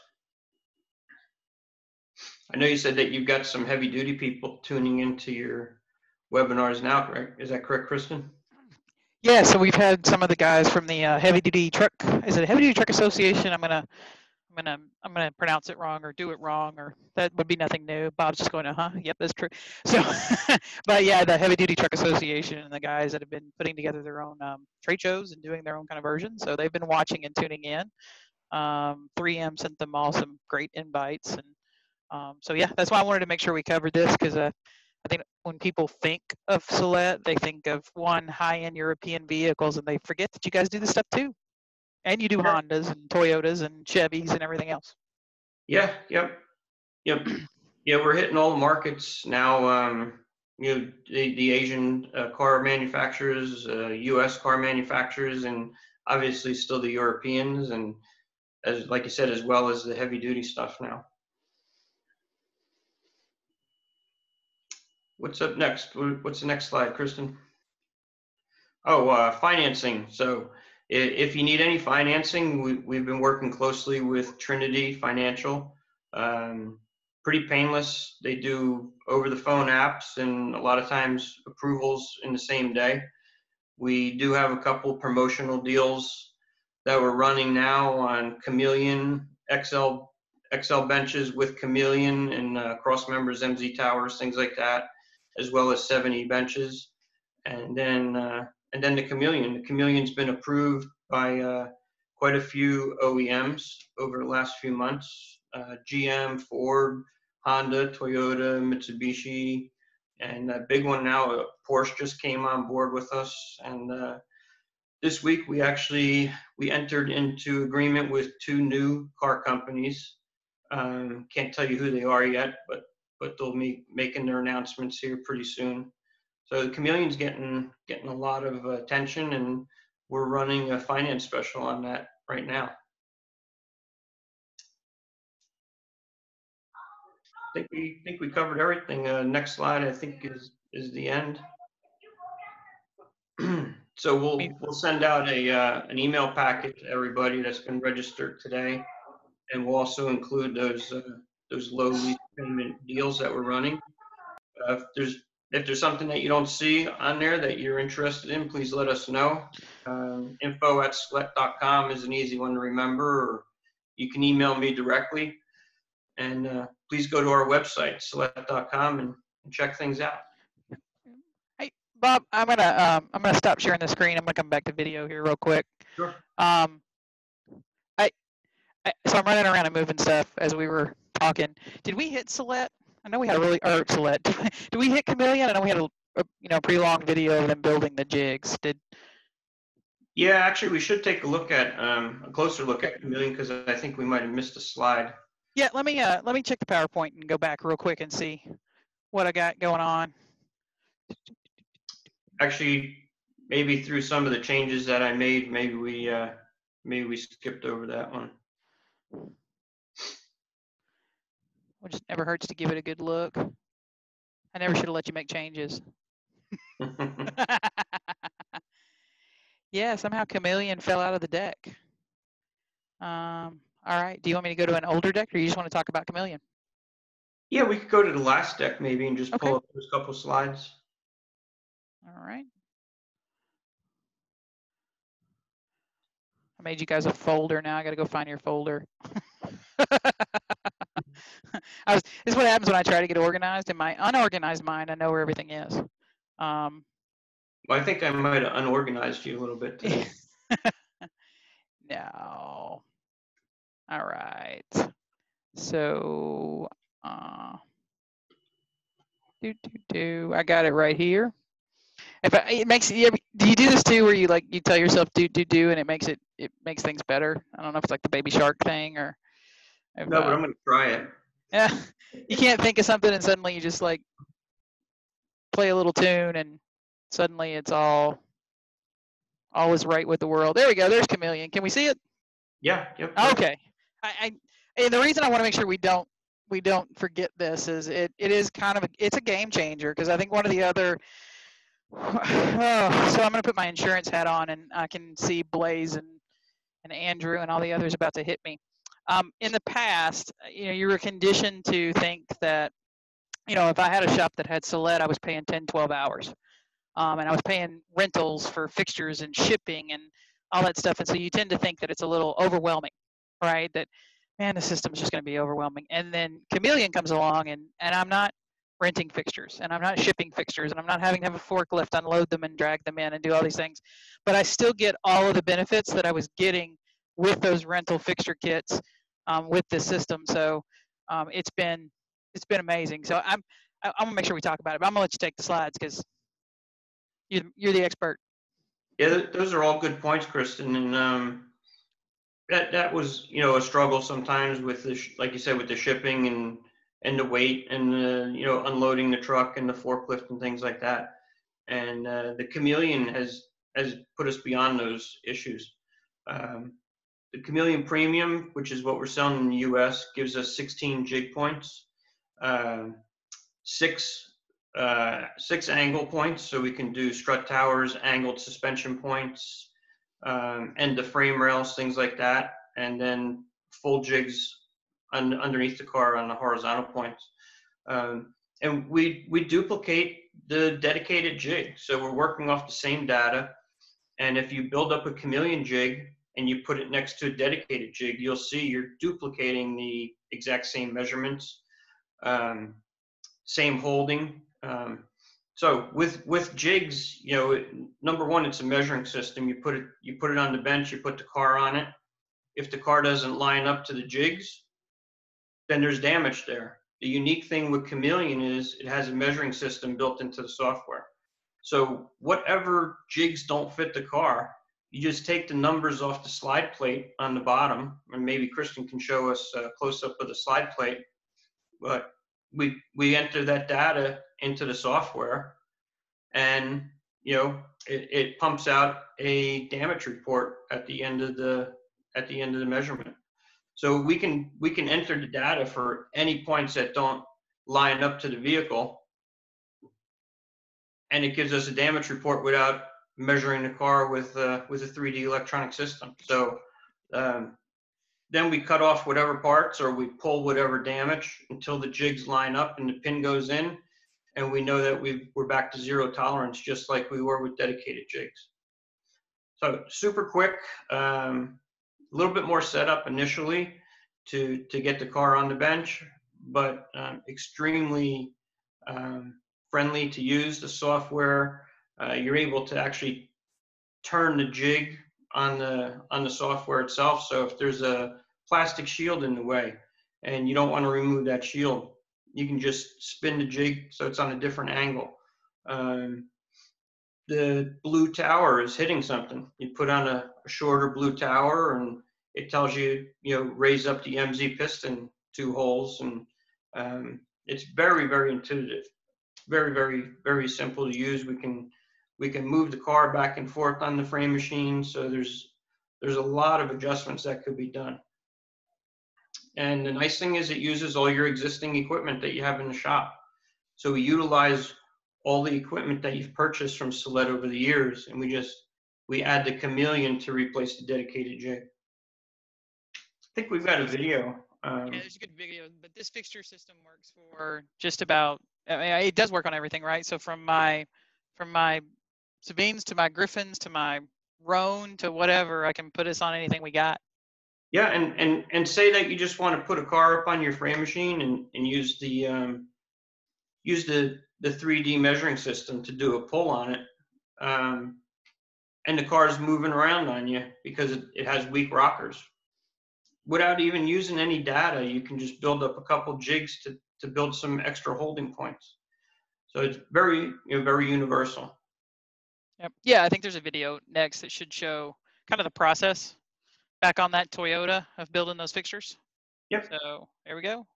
I know you said that you've got some heavy-duty people tuning into your webinars now, correct? Is that correct, Kristen? Yeah, so we've had some of the guys from the uh, heavy-duty truck. Is it Heavy Duty Truck Association? I'm gonna, I'm gonna, I'm gonna pronounce it wrong or do it wrong, or that would be nothing new. Bob's just going, uh huh, yep, that's true. So, but yeah, the Heavy Duty Truck Association and the guys that have been putting together their own um, trade shows and doing their own kind of version. So they've been watching and tuning in. Um, three M sent them all some great invites, and um, so yeah, that's why I wanted to make sure we covered this, because uh, I think when people think of Celette, they think of one high-end European vehicles, and they forget that you guys do this stuff too. And you do Hondas and Toyotas and Chevys and everything else. Yeah, yep, yep. Yeah, we're hitting all the markets now. Um, you know, the, the Asian uh, car manufacturers, uh, U S car manufacturers, and obviously still the Europeans, and as like you said, as well as the heavy duty stuff now. What's up next? What's the next slide, Kristen? Oh, uh, financing. So if you need any financing, we, we've been working closely with Trinity Financial. Um, pretty painless. They do over-the-phone apps and a lot of times approvals in the same day. We do have a couple promotional deals that we're running now on Caméléon, X L, X L benches with Caméléon and uh, cross members, M Z towers, things like that, as well as seventy benches. And then uh, and then the Caméléon. The Caméléon's been approved by uh, quite a few O E Ms over the last few months. Uh, G M, Ford, Honda, Toyota, Mitsubishi, and a big one now, Porsche just came on board with us. And uh, this week we actually, we entered into agreement with two new car companies. Um, can't tell you who they are yet, but, but they'll be making their announcements here pretty soon. So the Caméléon's getting, getting a lot of attention, and we're running a finance special on that right now. I think we think we covered everything. Uh, next slide, I think, is is the end. So we'll we'll send out a uh, an email packet to everybody that's been registered today, and we'll also include those uh, those low lease payment deals that we're running. Uh, if there's if there's something that you don't see on there that you're interested in, please let us know. Um, info at select dot com is an easy one to remember, or you can email me directly. And uh, please go to our website, select dot com, and check things out. Hey, Bob, I'm gonna um, I'm gonna stop sharing the screen. I'm gonna come back to video here real quick. Sure. Um, I, I so I'm running around and moving stuff as we were talking. Did we hit Celeste? I know we had a really or Celeste. Did we hit Caméléon? I know we had a, a you know pretty long video of them building the jigs. Did. Yeah, actually, we should take a look at um, a closer look at Caméléon, because I think we might have missed a slide. Yeah, let me uh, let me check the PowerPoint and go back real quick and see what I got going on. Actually, maybe through some of the changes that I made, maybe we uh, maybe we skipped over that one. It just never hurts to give it a good look. I never should have let you make changes. Yeah, somehow Caméléon fell out of the deck. Um. All right. Do you want me to go to an older deck, or you just want to talk about Caméléon? Yeah, we could go to the last deck maybe and just okay. pull up those couple slides. All right. I made you guys a folder. Now I got to go find your folder. I was. This is what happens when I try to get organized. In my unorganized mind, I know where everything is. Um, well, I think I might have unorganized you a little bit today. No. All right, so uh, do do do. I got it right here. If I, it makes do you do this too, where you like you tell yourself do do do, and it makes it it makes things better? I don't know if it's like the baby shark thing or. If, no, but I'm gonna try it. Yeah, you can't think of something, and suddenly you just like play a little tune, and suddenly it's all all is right with the world. There we go. There's Caméléon. Can we see it? Yeah. Yep, yep. Okay. I, I and the reason I want to make sure we don't we don't forget this is it it is kind of a, it's a game changer, because I think one of the other oh, so I'm gonna put my insurance hat on, and I can see Blaze and and Andrew and all the others about to hit me. Um, in the past, you know, you were conditioned to think that, you know, if I had a shop that had Celette, I was paying ten, twelve hours, um, and I was paying rentals for fixtures and shipping and all that stuff, and so you tend to think that it's a little overwhelming, right? That, man, the system's just going to be overwhelming. And then Caméléon comes along, and and I'm not renting fixtures, and I'm not shipping fixtures, and I'm not having to have a forklift unload them and drag them in and do all these things, but I still get all of the benefits that I was getting with those rental fixture kits, um, with this system. So um, it's been it's been amazing. So I'm I'm gonna make sure we talk about it. But I'm gonna let you take the slides, because you're you're the expert. Yeah, those are all good points, Kristen, and um, that that was, you know, a struggle sometimes with the, like you said, with the shipping and and the weight and the, you know, unloading the truck and the forklift and things like that. And uh, the Chameleon has, has put us beyond those issues. Um, the Chameleon Premium, which is what we're selling in the U S, gives us sixteen jig points, uh, six, uh, six angle points. So we can do strut towers, angled suspension points, um, end of frame rails, things like that. And then full jigs un underneath the car on the horizontal points. Um, and we, we duplicate the dedicated jig. So we're working off the same data. And if you build up a Chameleon jig and you put it next to a dedicated jig, you'll see you're duplicating the exact same measurements, um, same holding. Um, so with, with jigs, you know, it, number one, it's a measuring system. You put it, you put it on the bench, you put the car on it. If the car doesn't line up to the jigs, then there's damage there. The unique thing with Chameleon is it has a measuring system built into the software. So whatever jigs don't fit the car, you just take the numbers off the slide plate on the bottom, and maybe Kristen can show us a close-up of the slide plate. But we, we enter that data into the software, and you know it, it pumps out a damage report at the end of the at the end of the measurement. So we can we can enter the data for any points that don't line up to the vehicle, and it gives us a damage report without measuring the car with uh, with a three D electronic system. So um, then we cut off whatever parts or we pull whatever damage until the jigs line up and the pin goes in, and we know that we've, we're back to zero tolerance, just like we were with dedicated jigs. So super quick. Um, A little bit more setup initially to to get the car on the bench, but um, extremely um, friendly to use the software. Uh, you're able to actually turn the jig on the on the software itself. So if there's a plastic shield in the way and you don't want to remove that shield, you can just spin the jig so it's on a different angle. Um, the blue tower is hitting something. You put on a, a shorter blue tower and it tells you, you know, raise up the M Z piston two holes. And um, it's very, very intuitive, very, very, very simple to use. We can, we can move the car back and forth on the frame machine. So there's, there's a lot of adjustments that could be done. And the nice thing is it uses all your existing equipment that you have in the shop. So we utilize all the equipment that you've purchased from Celette over the years, and we just, we add the Chameleon to replace the dedicated jig. I think we've got a video. Um, yeah, there's a good video, but this fixture system works for just about, I mean, it does work on everything, right? So from my, from my Sevennes to my Griffons to my Rhône to whatever, I can put this on anything we got. Yeah, and, and, and say that you just want to put a car up on your frame machine and, and use the, um, use the, the three D measuring system to do a pull on it, um, and the car's moving around on you because it, it has weak rockers. Without even using any data, you can just build up a couple jigs to, to build some extra holding points. So it's very, you know, very universal. Yep. Yeah, I think there's a video next that should show kind of the process back on that Toyota of building those fixtures. Yep. So there we go.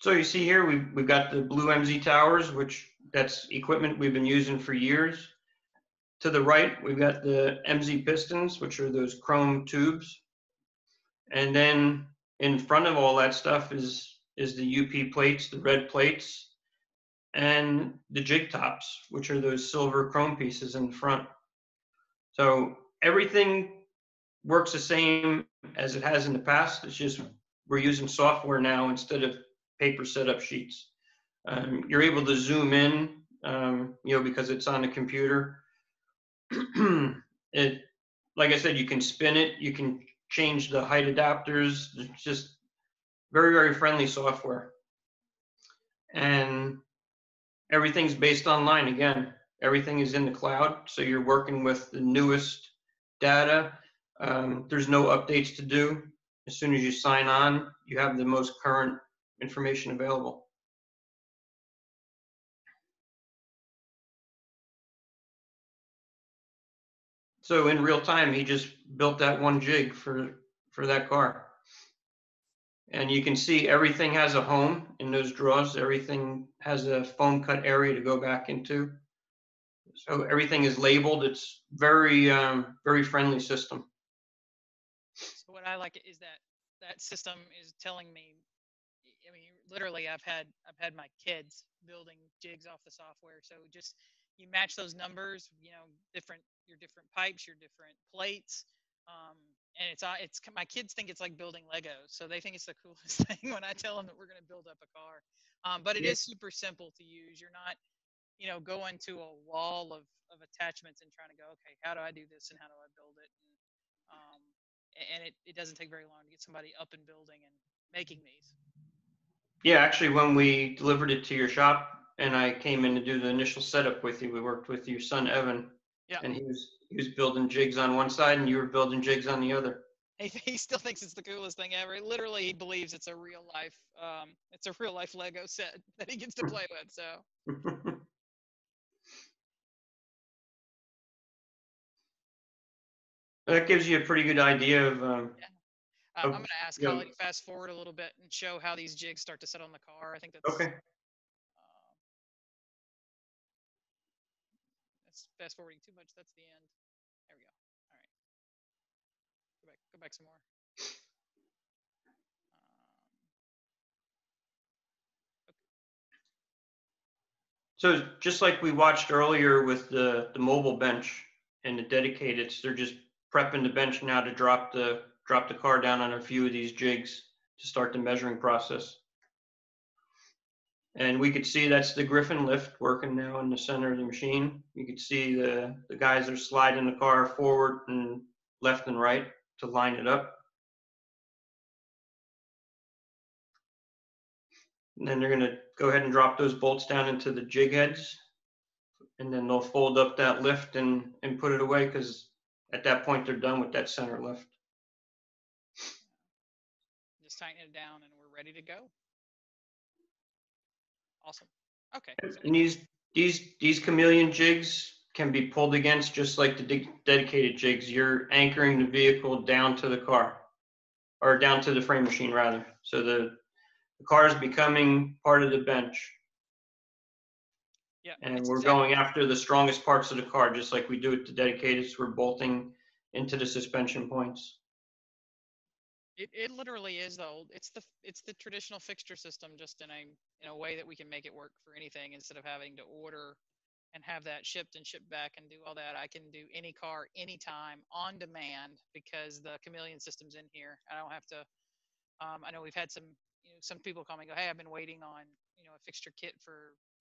So you see here, we've, we've got the blue M Z towers, which that's equipment we've been using for years. To the right, we've got the M Z pistons, which are those chrome tubes. And then in front of all that stuff is, is the U P plates, the red plates, and the jig tops, which are those silver chrome pieces in front. So everything works the same as it has in the past. It's just we're using software now instead of paper setup sheets. Um, you're able to zoom in, um, you know, because it's on the computer. It, like I said, you can spin it, you can change the height adapters. It's just very, very friendly software. And everything's based online. Again, everything is in the cloud. So you're working with the newest data. Um, there's no updates to do. As soon as you sign on, you have the most current information available. So in real time, he just built that one jig for for that car. And you can see everything has a home in those drawers. Everything has a foam cut area to go back into. So everything is labeled. It's very, um, very friendly system. So what I like is that that system is telling me, I mean, literally I've had, I've had my kids building jigs off the software. So just, you match those numbers, you know, different, your different pipes, your different plates. Um, and it's, it's, my kids think it's like building Legos. So they think it's the coolest thing when I tell them that we're going to build up a car. Um, but it yeah. is super simple to use. You're not, you know, going to a wall of, of attachments and trying to go, okay, how do I do this and how do I build it? And, um, and it, it doesn't take very long to get somebody up and building and making these. Yeah, actually, when we delivered it to your shop and I came in to do the initial setup with you, we worked with your son, Evan, yeah. and he was, he was building jigs on one side and you were building jigs on the other. He, he still thinks it's the coolest thing ever. He literally believes it's a real life, um, it's a real life Lego set that he gets to play with, so. That gives you a pretty good idea of. Um, yeah. um, of I'm going to ask Holly to fast forward a little bit and show how these jigs start to set on the car. I think that's okay. Uh, that's fast forwarding too much. That's the end. There we go. All right. Go back. Go back some more. Um, okay. So just like we watched earlier with the the mobile bench and the dedicated, they're just prepping the bench now to drop the drop the car down on a few of these jigs to start the measuring process. And we could see that's the Griffon lift working now in the center of the machine. You could see the, the guys are sliding the car forward and left and right to line it up. And then they're gonna go ahead and drop those bolts down into the jig heads. And then they'll fold up that lift and, and put it away because at that point, they're done with that center lift. Just tighten it down and we're ready to go. Awesome. Okay. And these, these, these Caméléon jigs can be pulled against just like the de dedicated jigs. You're anchoring the vehicle down to the car or down to the frame machine rather. So the, the car is becoming part of the bench. Yeah, and we're exactly. going after the strongest parts of the car, just like we do with the dedicated. So we're bolting into the suspension points. It it literally is though. It's the it's the traditional fixture system, just in a in a way that we can make it work for anything instead of having to order and have that shipped and shipped back and do all that. I can do any car anytime on demand because the Caméléon system's in here. I don't have to. Um, I know we've had some you know, some people call me and go, hey, I've been waiting on you know a fixture kit for.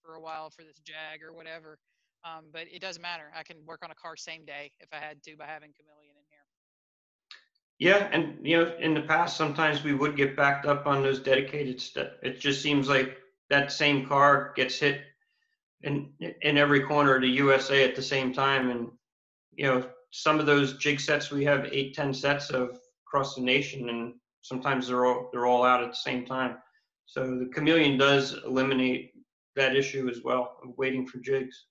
for a while for this Jag or whatever. Um, but it doesn't matter. I can work on a car same day if I had to by having Caméléon in here. Yeah, and you know, in the past, sometimes we would get backed up on those dedicated stuff. It just seems like that same car gets hit in, in every corner of the U S A at the same time. And, you know, some of those jig sets, we have eight, ten sets of across the nation, and sometimes they're all, they're all out at the same time. So the Caméléon does eliminate that issue as well of waiting for jigs.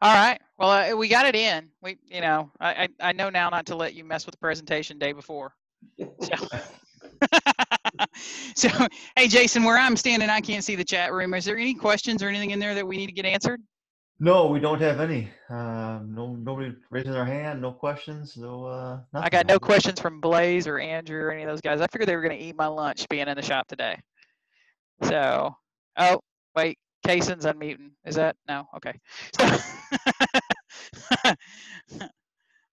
All right. Well, uh, we got it in. We, you know, I, I know now not to let you mess with the presentation day before. So, so hey, Jason, where I'm standing, I can't see the chat room. Is there any questions or anything in there that we need to get answered? No, we don't have any. Uh, no, nobody raising their hand. No questions. No. Uh, I got no questions from Blaze or Andrew or any of those guys. I figured they were going to eat my lunch being in the shop today. So, oh, wait, Kason's unmuting. Is that? No, okay. So,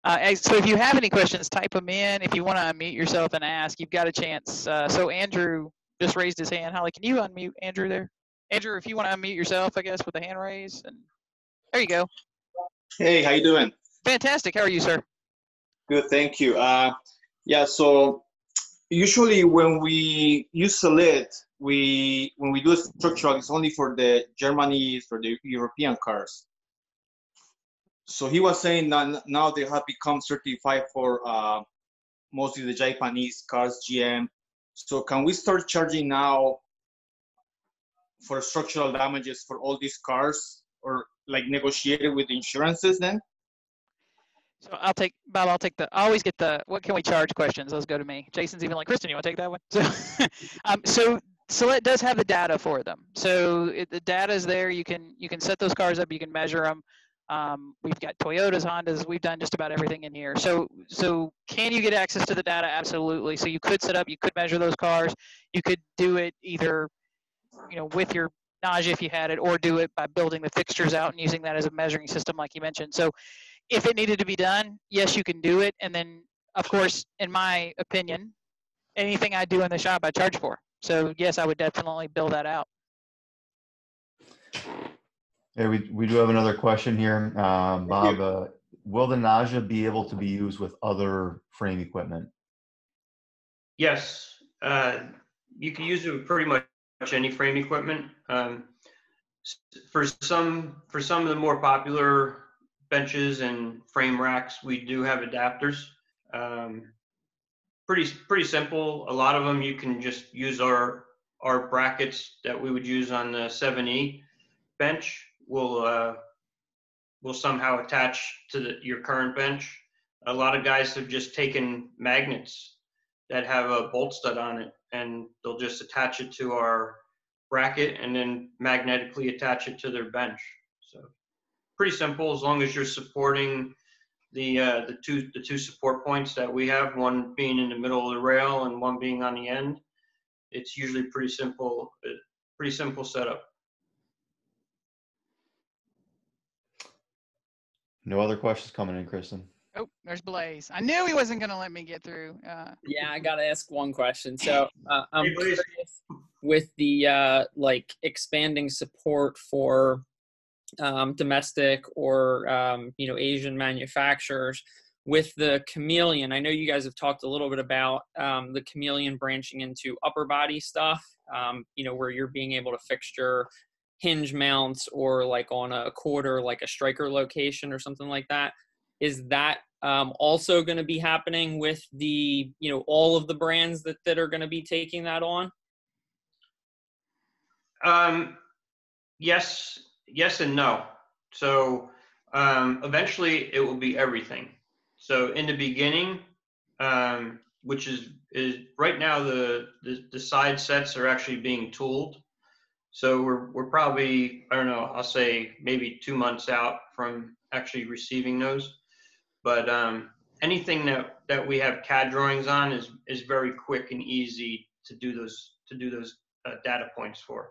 uh, so if you have any questions, type them in. If you want to unmute yourself and ask, you've got a chance. Uh, so Andrew just raised his hand. Holly, can you unmute Andrew there? Andrew, if you want to unmute yourself, I guess, with the hand raise. And there you go. Hey, how you doing? Fantastic. How are you, sir? Good, thank you. Uh, yeah, so usually when we use Celette, we when we do a structural, it's only for the Germany, for the European cars. So he was saying that now they have become certified for uh, mostly the Japanese cars, G M. So can we start charging now for structural damages for all these cars, or like negotiate it with insurances then? So I'll take, Bob, I'll take the, I always get the, what can we charge questions? Those go to me. Jason's even like, Kristen, you want to take that one? So, um, so Celette does have the data for them. So it, the data is there. You can, you can set those cars up. You can measure them. Um, we've got Toyotas, Hondas. We've done just about everything in here. So, so can you get access to the data? Absolutely. So you could set up, you could measure those cars. You could do it either, you know, with your Naja if you had it, or do it by building the fixtures out and using that as a measuring system, like you mentioned. So, if it needed to be done, yes, you can do it. And then, of course, in my opinion, anything I do in the shop, I charge for. So, yes, I would definitely build that out. Yeah, we, we do have another question here. Uh, Bob, uh, will the Naja be able to be used with other frame equipment? Yes. Uh, you can use it with pretty much any frame equipment. Um, for some, for some of the more popular benches and frame racks, we do have adapters. Um, pretty pretty simple. A lot of them you can just use our our brackets that we would use on the seven E bench. We'll uh, will somehow attach to the, your current bench. A lot of guys have just taken magnets that have a bolt stud on it, and they'll just attach it to our bracket and then magnetically attach it to their bench. So. Pretty simple, as long as you're supporting the uh, the two the two support points that we have, one being in the middle of the rail and one being on the end. It's usually pretty simple, pretty simple setup. No other questions coming in, Kristen. Oh, there's Blaze. I knew he wasn't going to let me get through. Uh. Yeah, I got to ask one question. So uh, I'm curious with the uh, like expanding support for um domestic or um you know Asian manufacturers with the Caméléon. I know you guys have talked a little bit about um the Caméléon branching into upper body stuff, um you know where you're being able to fixture hinge mounts or like on a quarter, like a striker location or something like that. Is that um also going to be happening with the you know all of the brands that that are going to be taking that on? um yes Yes and no. So um, eventually it will be everything. So in the beginning, um, which is, is right now the, the, the side sets are actually being tooled. So we're, we're probably, I don't know, I'll say maybe two months out from actually receiving those. But um, anything that, that we have C A D drawings on is, is very quick and easy to do those, to do those uh, data points for.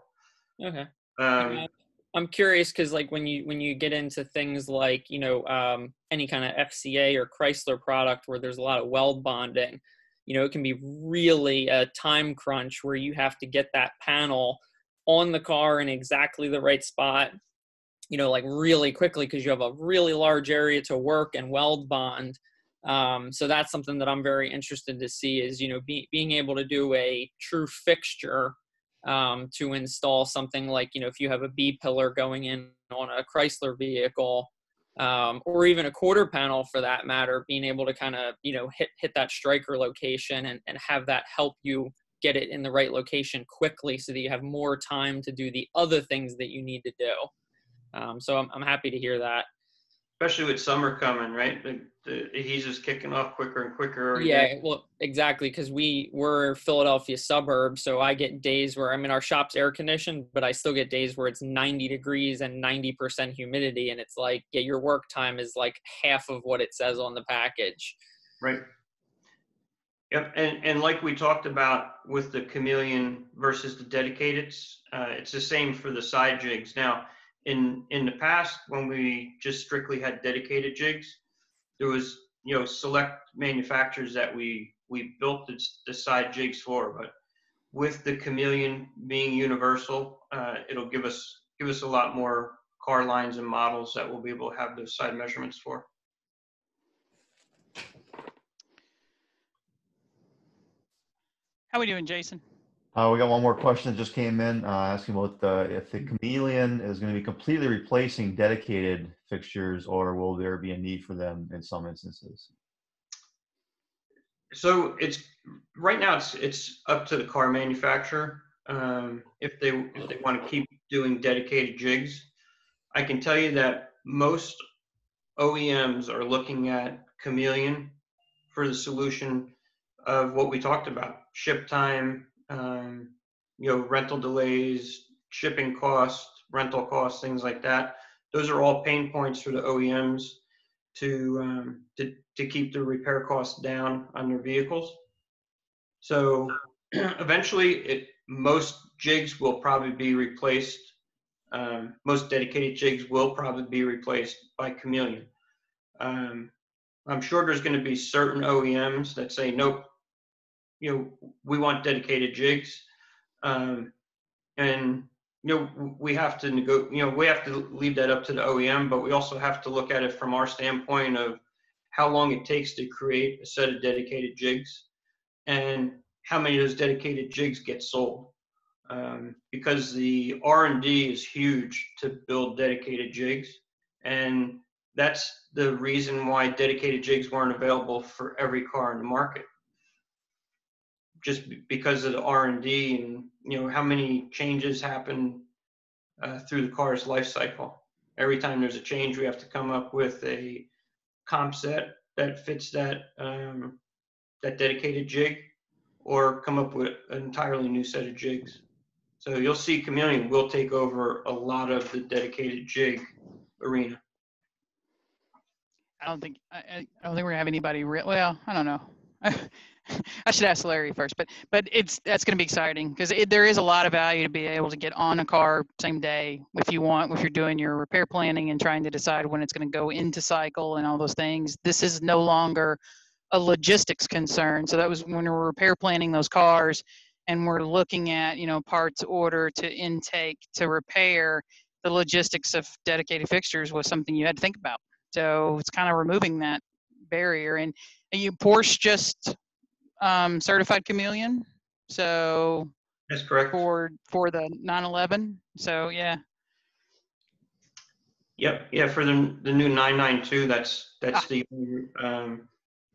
Okay. Um, okay. I'm curious because, like, when you when you get into things like you know um, any kind of F C A or Chrysler product where there's a lot of weld bonding, you know, it can be really a time crunch where you have to get that panel on the car in exactly the right spot, you know, like really quickly because you have a really large area to work and weld bond. Um, so that's something that I'm very interested to see is you know be, being able to do a true fixture. Um, to install something like, you know, if you have a B pillar going in on a Chrysler vehicle, um, or even a quarter panel for that matter, being able to kind of, you know, hit, hit that striker location and, and have that help you get it in the right location quickly so that you have more time to do the other things that you need to do. Um, so I'm, I'm happy to hear that. Especially with summer coming, right? The, the adhesive's kicking off quicker and quicker. Yeah, well, exactly, because we, we're Philadelphia suburb, so I get days where, I mean, our shop's air-conditioned, but I still get days where it's ninety degrees and ninety percent humidity, and it's like, yeah, your work time is like half of what it says on the package. Right. Yep, and, and like we talked about with the Caméléon versus the Dedicateds, uh, it's the same for the side jigs. Now, In in the past, when we just strictly had dedicated jigs, there was you know select manufacturers that we we built the, the side jigs for. But with the Caméléon being universal, uh, it'll give us give us a lot more car lines and models that we'll be able to have those side measurements for. How we doing, Jason? Uh, we got one more question that just came in, uh, asking about the, if the Caméléon is going to be completely replacing dedicated fixtures, or will there be a need for them in some instances? So it's right now it's it's up to the car manufacturer um, if they if they want to keep doing dedicated jigs. I can tell you that most O E Ms are looking at Caméléon for the solution of what we talked about, ship time, um, you know, rental delays, shipping costs, rental costs, things like that. Those are all pain points for the O E Ms to um, to, to keep their repair costs down on their vehicles. So eventually, it, most jigs will probably be replaced. Um, most dedicated jigs will probably be replaced by Caméléon. Um, I'm sure there's going to be certain O E Ms that say, nope, you know, we want dedicated jigs. Um, and, you know, we have to nego- you know, we have to leave that up to the O E M, but we also have to look at it from our standpoint of how long it takes to create a set of dedicated jigs and how many of those dedicated jigs get sold. Um, because the R and D is huge to build dedicated jigs. And that's the reason why dedicated jigs weren't available for every car in the market. Just because of the R and D and, you know, how many changes happen uh, through the car's life cycle. Every time there's a change, we have to come up with a comp set that fits that, um, that dedicated jig, or come up with an entirely new set of jigs. So you'll see Caméléon will take over a lot of the dedicated jig arena. I don't think I, I don't think we're gonna have anybody real. Well, I don't know. I should ask Larry first, but but it's that's gonna be exciting because there is a lot of value to be able to get on a car same day if you want. If you're doing your repair planning and trying to decide when it's gonna go into cycle and all those things, this is no longer a logistics concern. So that was when we were repair planning those cars and we're looking at, you know, parts order to intake to repair. The logistics of dedicated fixtures was something you had to think about. So it's kind of removing that barrier. And you Porsche just um, certified Caméléon. So that's correct for for the nine eleven. So yeah. Yep. Yeah. For the the new nine ninety-two. That's that's ah. the. Um,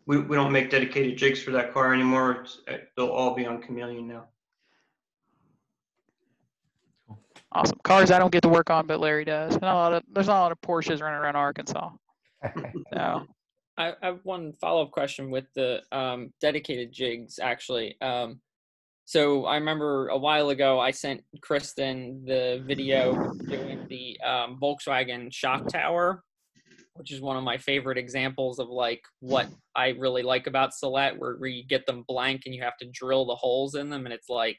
We, we don't make dedicated jigs for that car anymore. It's, they'll all be on Caméléon now. Awesome. Cars I don't get to work on, but Larry does. Not a lot of, there's not a lot of Porsches running around Arkansas. So. I, I have one follow-up question with the um, dedicated jigs, actually. Um, so I remember a while ago, I sent Kristen the video doing the um, Volkswagen shock tower, which is one of my favorite examples of like what I really like about Celette, where, where you get them blank and you have to drill the holes in them. And it's like,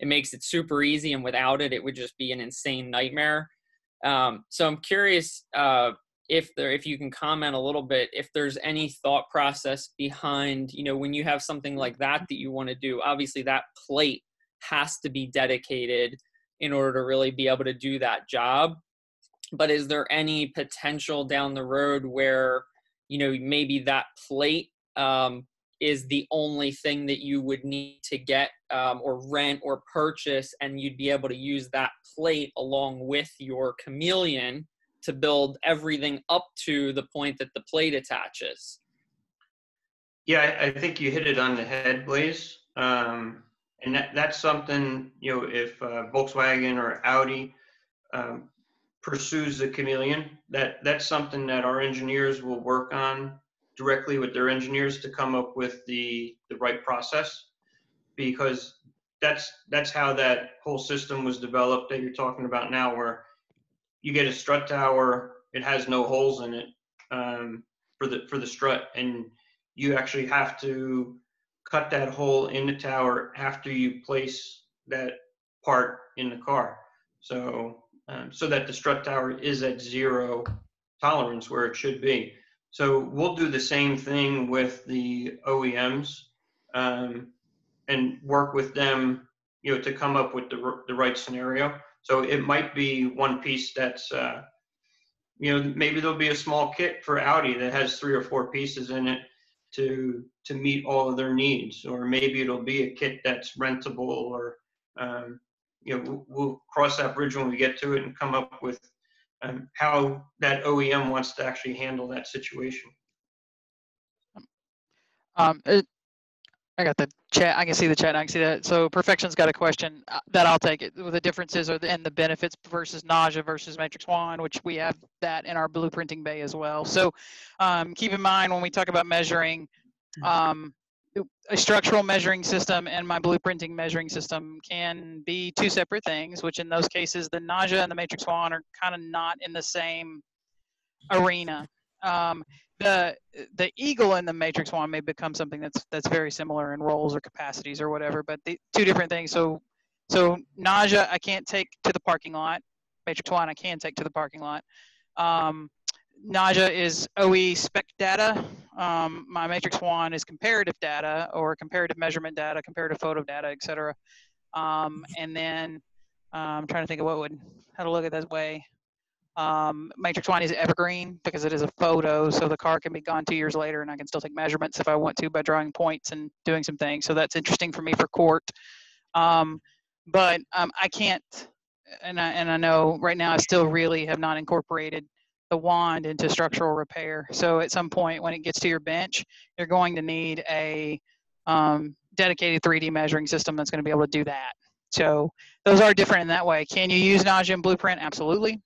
it makes it super easy. And without it, it would just be an insane nightmare. Um, so I'm curious uh, if there, if you can comment a little bit, if there's any thought process behind, you know, when you have something like that, that you want to do, obviously that plate has to be dedicated in order to really be able to do that job. But is there any potential down the road where, you know, maybe that plate um, is the only thing that you would need to get um, or rent or purchase, and you'd be able to use that plate along with your Caméléon to build everything up to the point that the plate attaches? Yeah, I think you hit it on the head, Blaze. Um, and that, that's something, you know, if uh, Volkswagen or Audi um, pursues the Caméléon, that that's something that our engineers will work on directly with their engineers to come up with the the right process, because that's that's how that whole system was developed that you're talking about now, where you get a strut tower, it has no holes in it um, for the for the strut, and you actually have to cut that hole in the tower after you place that part in the car. So Um, so that the strut tower is at zero tolerance where it should be. So we'll do the same thing with the O E Ms um, and work with them, you know, to come up with the, the right scenario. So it might be one piece that's, uh, you know, maybe there'll be a small kit for Audi that has three or four pieces in it to to meet all of their needs, or maybe it'll be a kit that's rentable, or um, you know, we'll cross that bridge when we get to it and come up with um, how that O E M wants to actually handle that situation. Um, it, I got the chat. I can see the chat and I can see that. So Perfection's got a question that I'll take it. The differences are the, and the benefits versus Naja versus Matrix One, which we have that in our blueprinting bay as well. So um, keep in mind when we talk about measuring, um, a structural measuring system and my blueprinting measuring system can be two separate things, which in those cases, the Naja and the Matrix One are kind of not in the same arena. Um, the the Eagle and the Matrix One may become something that's that's very similar in roles or capacities or whatever, but the two different things. So so Naja I can't take to the parking lot. Matrix One I can take to the parking lot. Um, Naja is O E spec data. Um, my Matrix One is comparative data or comparative measurement data, comparative photo data, et cetera. Um, and then uh, I'm trying to think of what would how to look at this way. Um, Matrix One is evergreen because it is a photo, so the car can be gone two years later and I can still take measurements if I want to by drawing points and doing some things. So that's interesting for me for court. Um, but um, I can't, and I, and I know right now I still really have not incorporated the wand into structural repair. So at some point when it gets to your bench, you're going to need a um, dedicated three D measuring system that's going to be able to do that. So those are different in that way. Can you use Naja in Blueprint? Absolutely.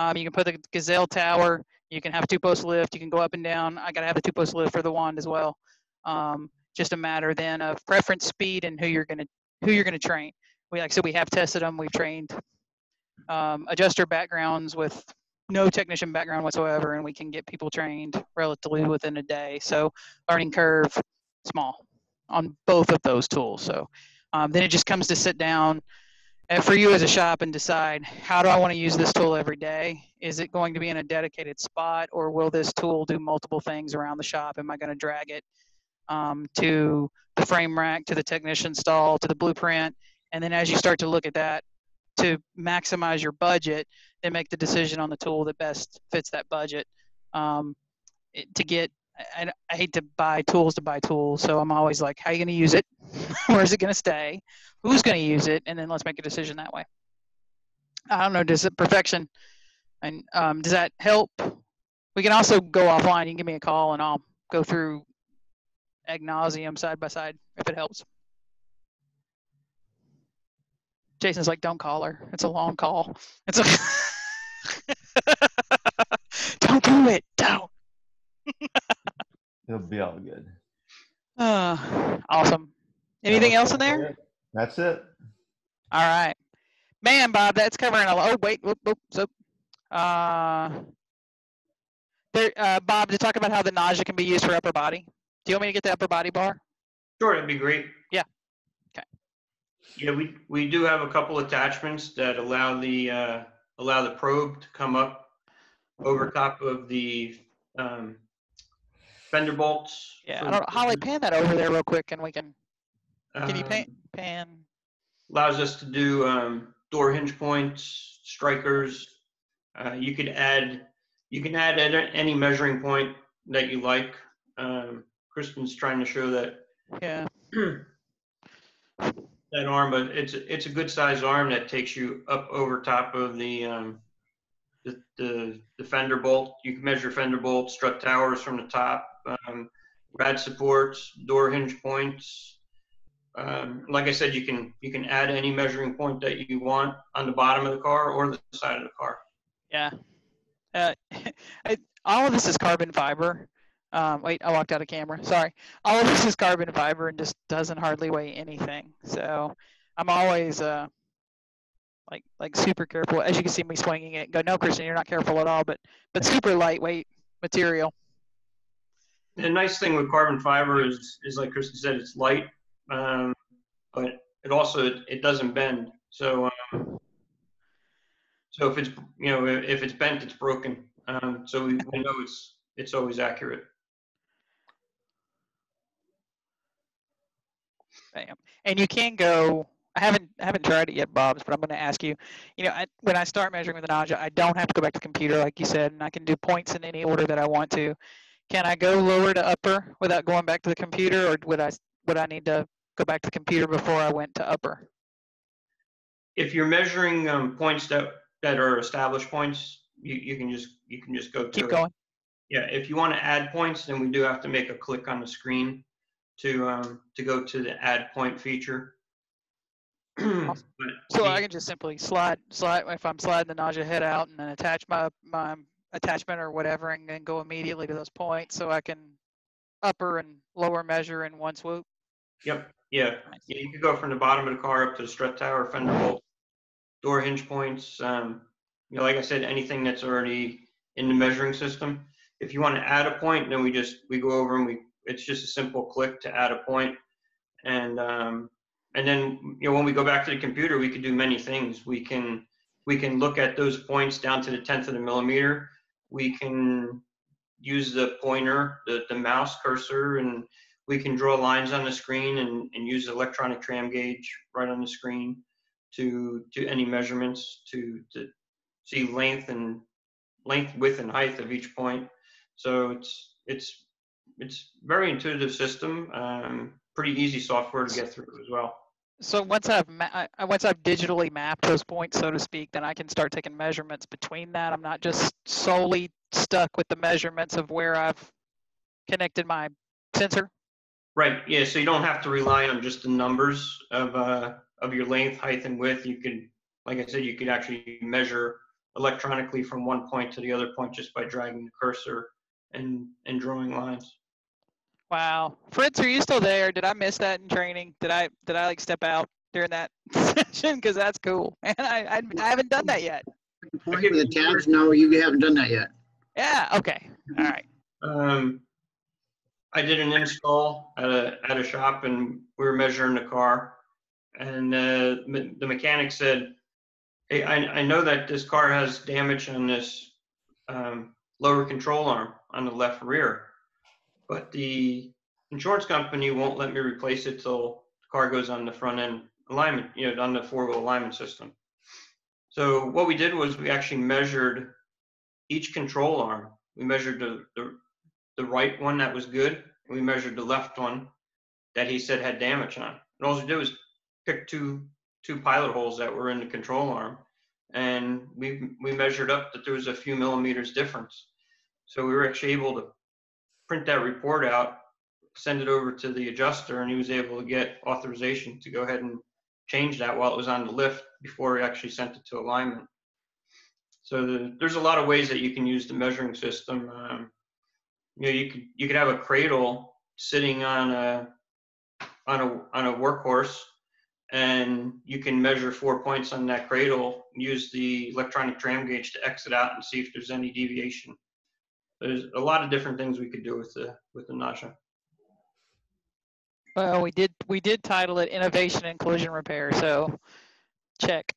Um, you can put the gazelle tower, you can have two-post lift, you can go up and down. I got to have the two-post lift for the wand as well. Um, just a matter then of preference, speed, and who you're going to who you're going to train. We, like I said, we have tested them. We've trained um, adjuster backgrounds with no technician background whatsoever, and we can get people trained relatively within a day. So learning curve, small on both of those tools. So um, then it just comes to sit down and for you as a shop and decide, how do I want to use this tool every day? Is it going to be in a dedicated spot, or will this tool do multiple things around the shop? Am I going to drag it um, to the frame rack, to the technician stall, to the blueprint? And then as you start to look at that, to maximize your budget, then make the decision on the tool that best fits that budget. Um, it, to get, I, I hate to buy tools to buy tools, so I'm always like, how are you going to use it? Where's it going to stay? Who's going to use it? And then let's make a decision that way. I don't know, does it Perfection? And um, does that help? We can also go offline. You can give me a call and I'll go through ad nauseum side by side if it helps. Jason's like, don't call her. It's a long call. It's a don't do it. Don't. It'll be all good. Uh, awesome. Anything else in there? That's it. All right. Man, Bob, that's covering a lot. Oh, wait. Whoop, whoop, whoop. Uh, there, uh, Bob, to talk about how the Naja can be used for upper body. Do you want me to get the upper body bar? Sure, it'd be great. Yeah. Okay. Yeah, we, we do have a couple attachments that allow the, uh, allow the probe to come up over top of the um, fender bolts. Yeah, I don't know. Holly, pan that over there real quick and we can, can um, you pan, pan? Allows us to do um, door hinge points, strikers. Uh, you could add, you can add any measuring point that you like. Um, Kristen's trying to show that. Yeah. That arm, but it's, it's a good size arm that takes you up over top of the, um, The, the, the fender bolt. You can measure fender bolts, strut towers from the top, um, rad supports, door hinge points. Um, like I said, you can you can add any measuring point that you want on the bottom of the car or the side of the car. Yeah. Uh, I, all of this is carbon fiber. Um, wait, I walked out of camera. Sorry. All of this is carbon fiber and just doesn't hardly weigh anything. So I'm always uh, Like, like super careful. As you can see me swinging it and go, no, Kristen, you're not careful at all, but, but super lightweight material. The nice thing with carbon fiber is, is like Kristen said, it's light, um, but it also, it, it doesn't bend. So, um, so if it's, you know, if it's bent, it's broken. Um, so we, we know it's, it's always accurate. Bam. And you can go, I haven't I haven't tried it yet, Bob's, but I'm going to ask you. You know, I, when I start measuring with the Naja, I don't have to go back to the computer, like you said, and I can do points in any order that I want to. Can I go lower to upper without going back to the computer, or would I would I need to go back to the computer before I went to upper? If you're measuring um, points that that are established points, you you can just you can just go to keep going. It. Yeah, if you want to add points, then we do have to make a click on the screen to um, to go to the add point feature. Awesome. So I can just simply slide, slide if I'm sliding the Naja head out, and then attach my my attachment or whatever, and then go immediately to those points, so I can upper and lower measure in one swoop. Yep. Yeah. Nice. Yeah. You could go from the bottom of the car up to the strut tower, fender bolt, door hinge points. Um, you know, like I said, anything that's already in the measuring system. If you want to add a point, then we just we go over and we. It's just a simple click to add a point, and um, and then you know when we go back to the computer, we could do many things. We can we can look at those points down to the tenth of the millimeter. We can use the pointer, the the mouse cursor, and we can draw lines on the screen and, and use the electronic tram gauge right on the screen to to any measurements to to see length and length, width, and height of each point. So it's it's it's very intuitive system. Um, pretty easy software to get through as well. So once I've ma once I've digitally mapped those points, so to speak, then I can start taking measurements between that. I'm not just solely stuck with the measurements of where I've connected my sensor. Right. Yeah. So you don't have to rely on just the numbers of uh, of your length, height, and width. You can, like I said, you could actually measure electronically from one point to the other point just by dragging the cursor and and drawing lines. Wow. Fritz, are you still there? Did I miss that in training? Did I did I like step out during that session? Because that's cool. And I, I I haven't done that yet. Point with the tabs? No, you haven't done that yet. Yeah. Okay. All right. Um, I did an install at a at a shop, and we were measuring the car, and uh, me, the mechanic said, "Hey, I I know that this car has damage on this um, lower control arm on the left rear, but the insurance company won't let me replace it till the car goes on the front end alignment, you know, on the four-wheel alignment system." So what we did was we actually measured each control arm. We measured the, the, the right one that was good, and we measured the left one that he said had damage on. And all we did was pick two, two pilot holes that were in the control arm, and we, we measured up that there was a few millimeters difference. So we were actually able to print that report out, send it over to the adjuster, and he was able to get authorization to go ahead and change that while it was on the lift before he actually sent it to alignment. So the, there's a lot of ways that you can use the measuring system. Um, you know, you could you could have a cradle sitting on a on a on a workhorse, and you can measure four points on that cradle. Use the electronic tram gauge to exit out and see if there's any deviation. There's a lot of different things we could do with the with the Naja. Well, we did we did title it Innovation and Collision Repair, so check.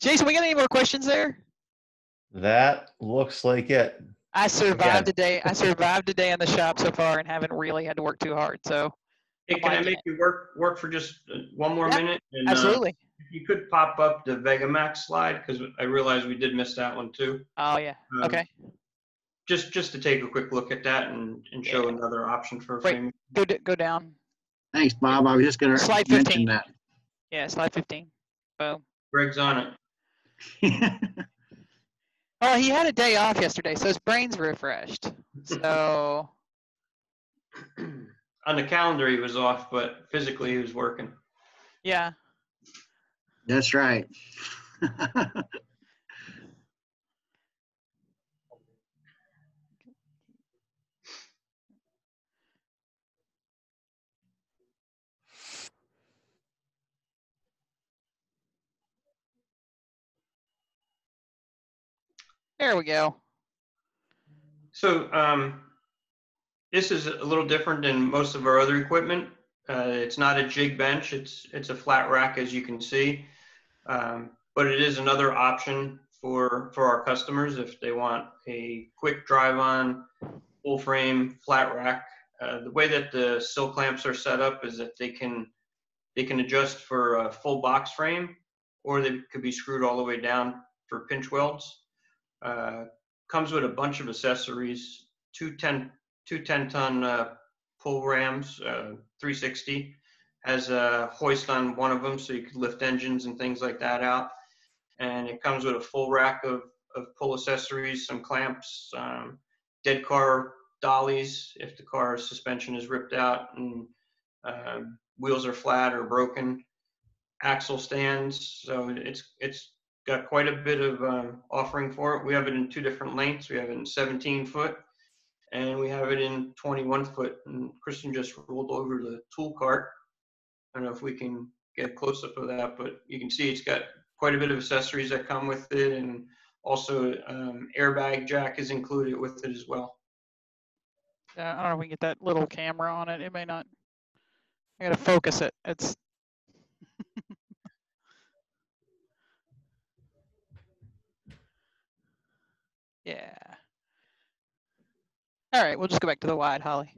Jason, we got any more questions there? That looks like it. I survived today. I survived today in the shop so far, and haven't really had to work too hard. So, hey, can I make you work work for just one more yeah, minute? And, absolutely. Uh, you could pop up the Vegamax slide, because I realized we did miss that one too. Oh yeah. Um, okay. Just just to take a quick look at that and, and show yeah. another option for Wait, framing. Go go down. Thanks, Bob. I was just gonna slide mention fifteen. That. Yeah, slide fifteen. Boom. Greg's on it. Well, he had a day off yesterday, so his brain's refreshed. So on the calendar he was off, but physically he was working. Yeah. That's right. There we go. So um, this is a little different than most of our other equipment. Uh, it's not a jig bench. It's it's a flat rack, as you can see. Um, but it is another option for for our customers if they want a quick drive-on, full-frame flat rack. Uh, the way that the sill clamps are set up is that they can they can adjust for a full box frame, or they could be screwed all the way down for pinch welds. Uh, comes with a bunch of accessories: two ten-ton uh, pull rams, uh, three sixty. Has a hoist on one of them, so you could lift engines and things like that out. And it comes with a full rack of, of pull accessories, some clamps, um, dead car dollies if the car's suspension is ripped out and uh, wheels are flat or broken, axle stands. So it's it's got quite a bit of uh, offering for it. We have it in two different lengths. We have it in seventeen foot and we have it in twenty-one foot. And Kristen just rolled over the tool cart. I don't know if we can get a close-up of that, but you can see it's got quite a bit of accessories that come with it, and also um, airbag jack is included with it as well. Yeah, I don't know if we can get that little camera on it. It may not. I gotta focus it. It's. Yeah. All right, we'll just go back to the wide, Holly.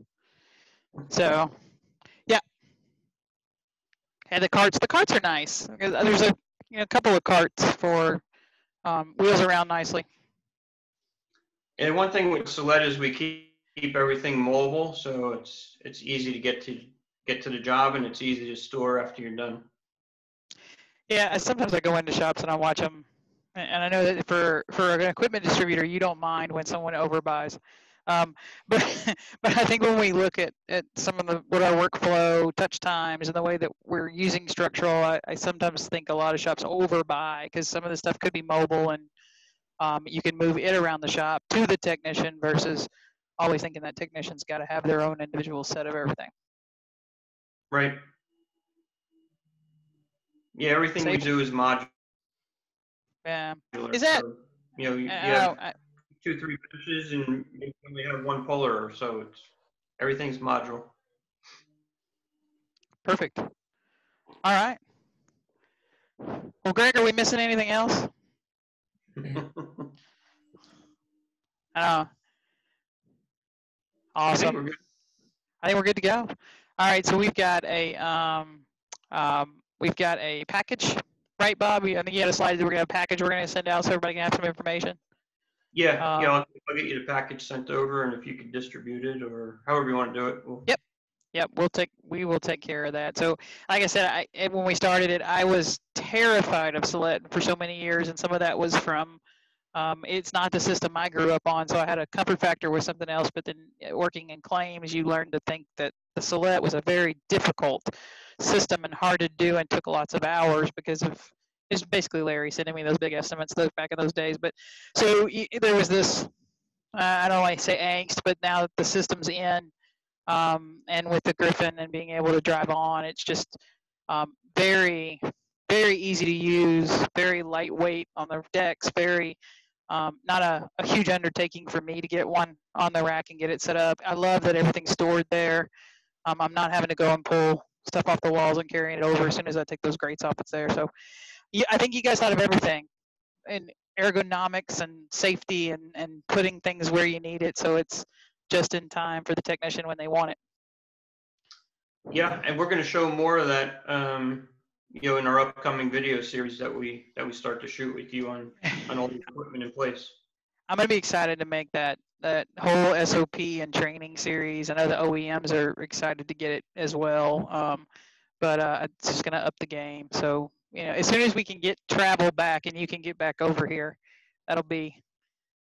So, yeah. And the carts, the carts are nice. There's a you know, a couple of carts for um, wheels around nicely. And one thing with Celette is we keep, keep everything mobile, so it's it's easy to get to get to the job, and it's easy to store after you're done. Yeah, I, sometimes I go into shops and I watch them, and I know that for for an equipment distributor, you don't mind when someone overbuys. Um, but but I think when we look at, at some of the what our workflow, touch times, and the way that we're using structural, I, I sometimes think a lot of shops overbuy because some of the stuff could be mobile and um, you can move it around the shop to the technician versus always thinking that technician's got to have their own individual set of everything. Right. Yeah, everything Same. we do is modular. Yeah. Is that? You know, you, I, you have, I, two, three benches, and we only have one puller, or so it's everything's modular. Perfect. All right. Well, Greg, are we missing anything else? uh, awesome. I think we're good. I think we're good to go. All right, so we've got a um, um, we've got a package, right, Bob? I think you had a slide that we're gonna have a package we're gonna send out so everybody can have some information. Yeah, yeah, I'll, I'll get you the package sent over, and if you could distribute it or however you want to do it. We'll... Yep, yep, we'll take we will take care of that. So, like I said, I when we started it, I was terrified of Celette for so many years, and some of that was from um, it's not the system I grew up on, so I had a comfort factor with something else. But then working in claims, you learn to think that the Celette was a very difficult system and hard to do, and took lots of hours because of. It's basically Larry sending me those big estimates those back in those days. But so there was this, uh, I don't like to say angst, but now that the system's in um, and with the Griffon and being able to drive on, it's just um, very, very easy to use, very lightweight on the decks, very um, not a, a huge undertaking for me to get one on the rack and get it set up. I love that everything's stored there. Um, I'm not having to go and pull stuff off the walls and carrying it over as soon as I take those grates off. It's there. So. Yeah, I think you guys thought of everything in ergonomics and safety and, and putting things where you need it so it's just in time for the technician when they want it. Yeah, and we're going to show more of that um, you know, in our upcoming video series that we that we start to shoot with you on, on all the equipment in place. I'm going to be excited to make that, that whole S O P and training series. I know the O E Ms are excited to get it as well, um, but uh, it's just going to up the game. So. You know, as soon as we can get travel back and you can get back over here, that'll be.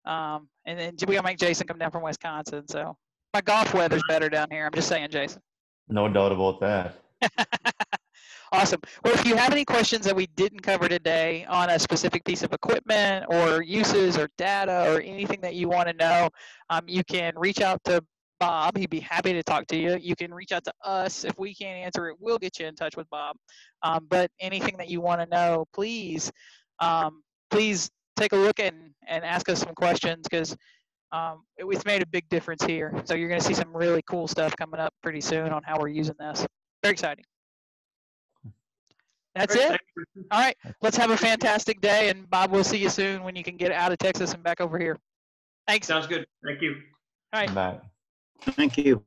Um, and then we gotta make Jason come down from Wisconsin. So my golf weather's better down here. I'm just saying, Jason. No doubt about that. Awesome. Well, if you have any questions that we didn't cover today on a specific piece of equipment or uses or data or anything that you want to know, um, you can reach out to Bob. He'd be happy to talk to you. You can reach out to us. If we can't answer it, we'll get you in touch with Bob. Um, but anything that you want to know, please, um, please take a look and, and ask us some questions because um, it, it's made a big difference here. So you're going to see some really cool stuff coming up pretty soon on how we're using this. Very exciting. That's it. All right. Let's have a fantastic day. And Bob, we'll see you soon when you can get out of Texas and back over here. Thanks. Sounds good. Thank you. All right. Bye. Thank you.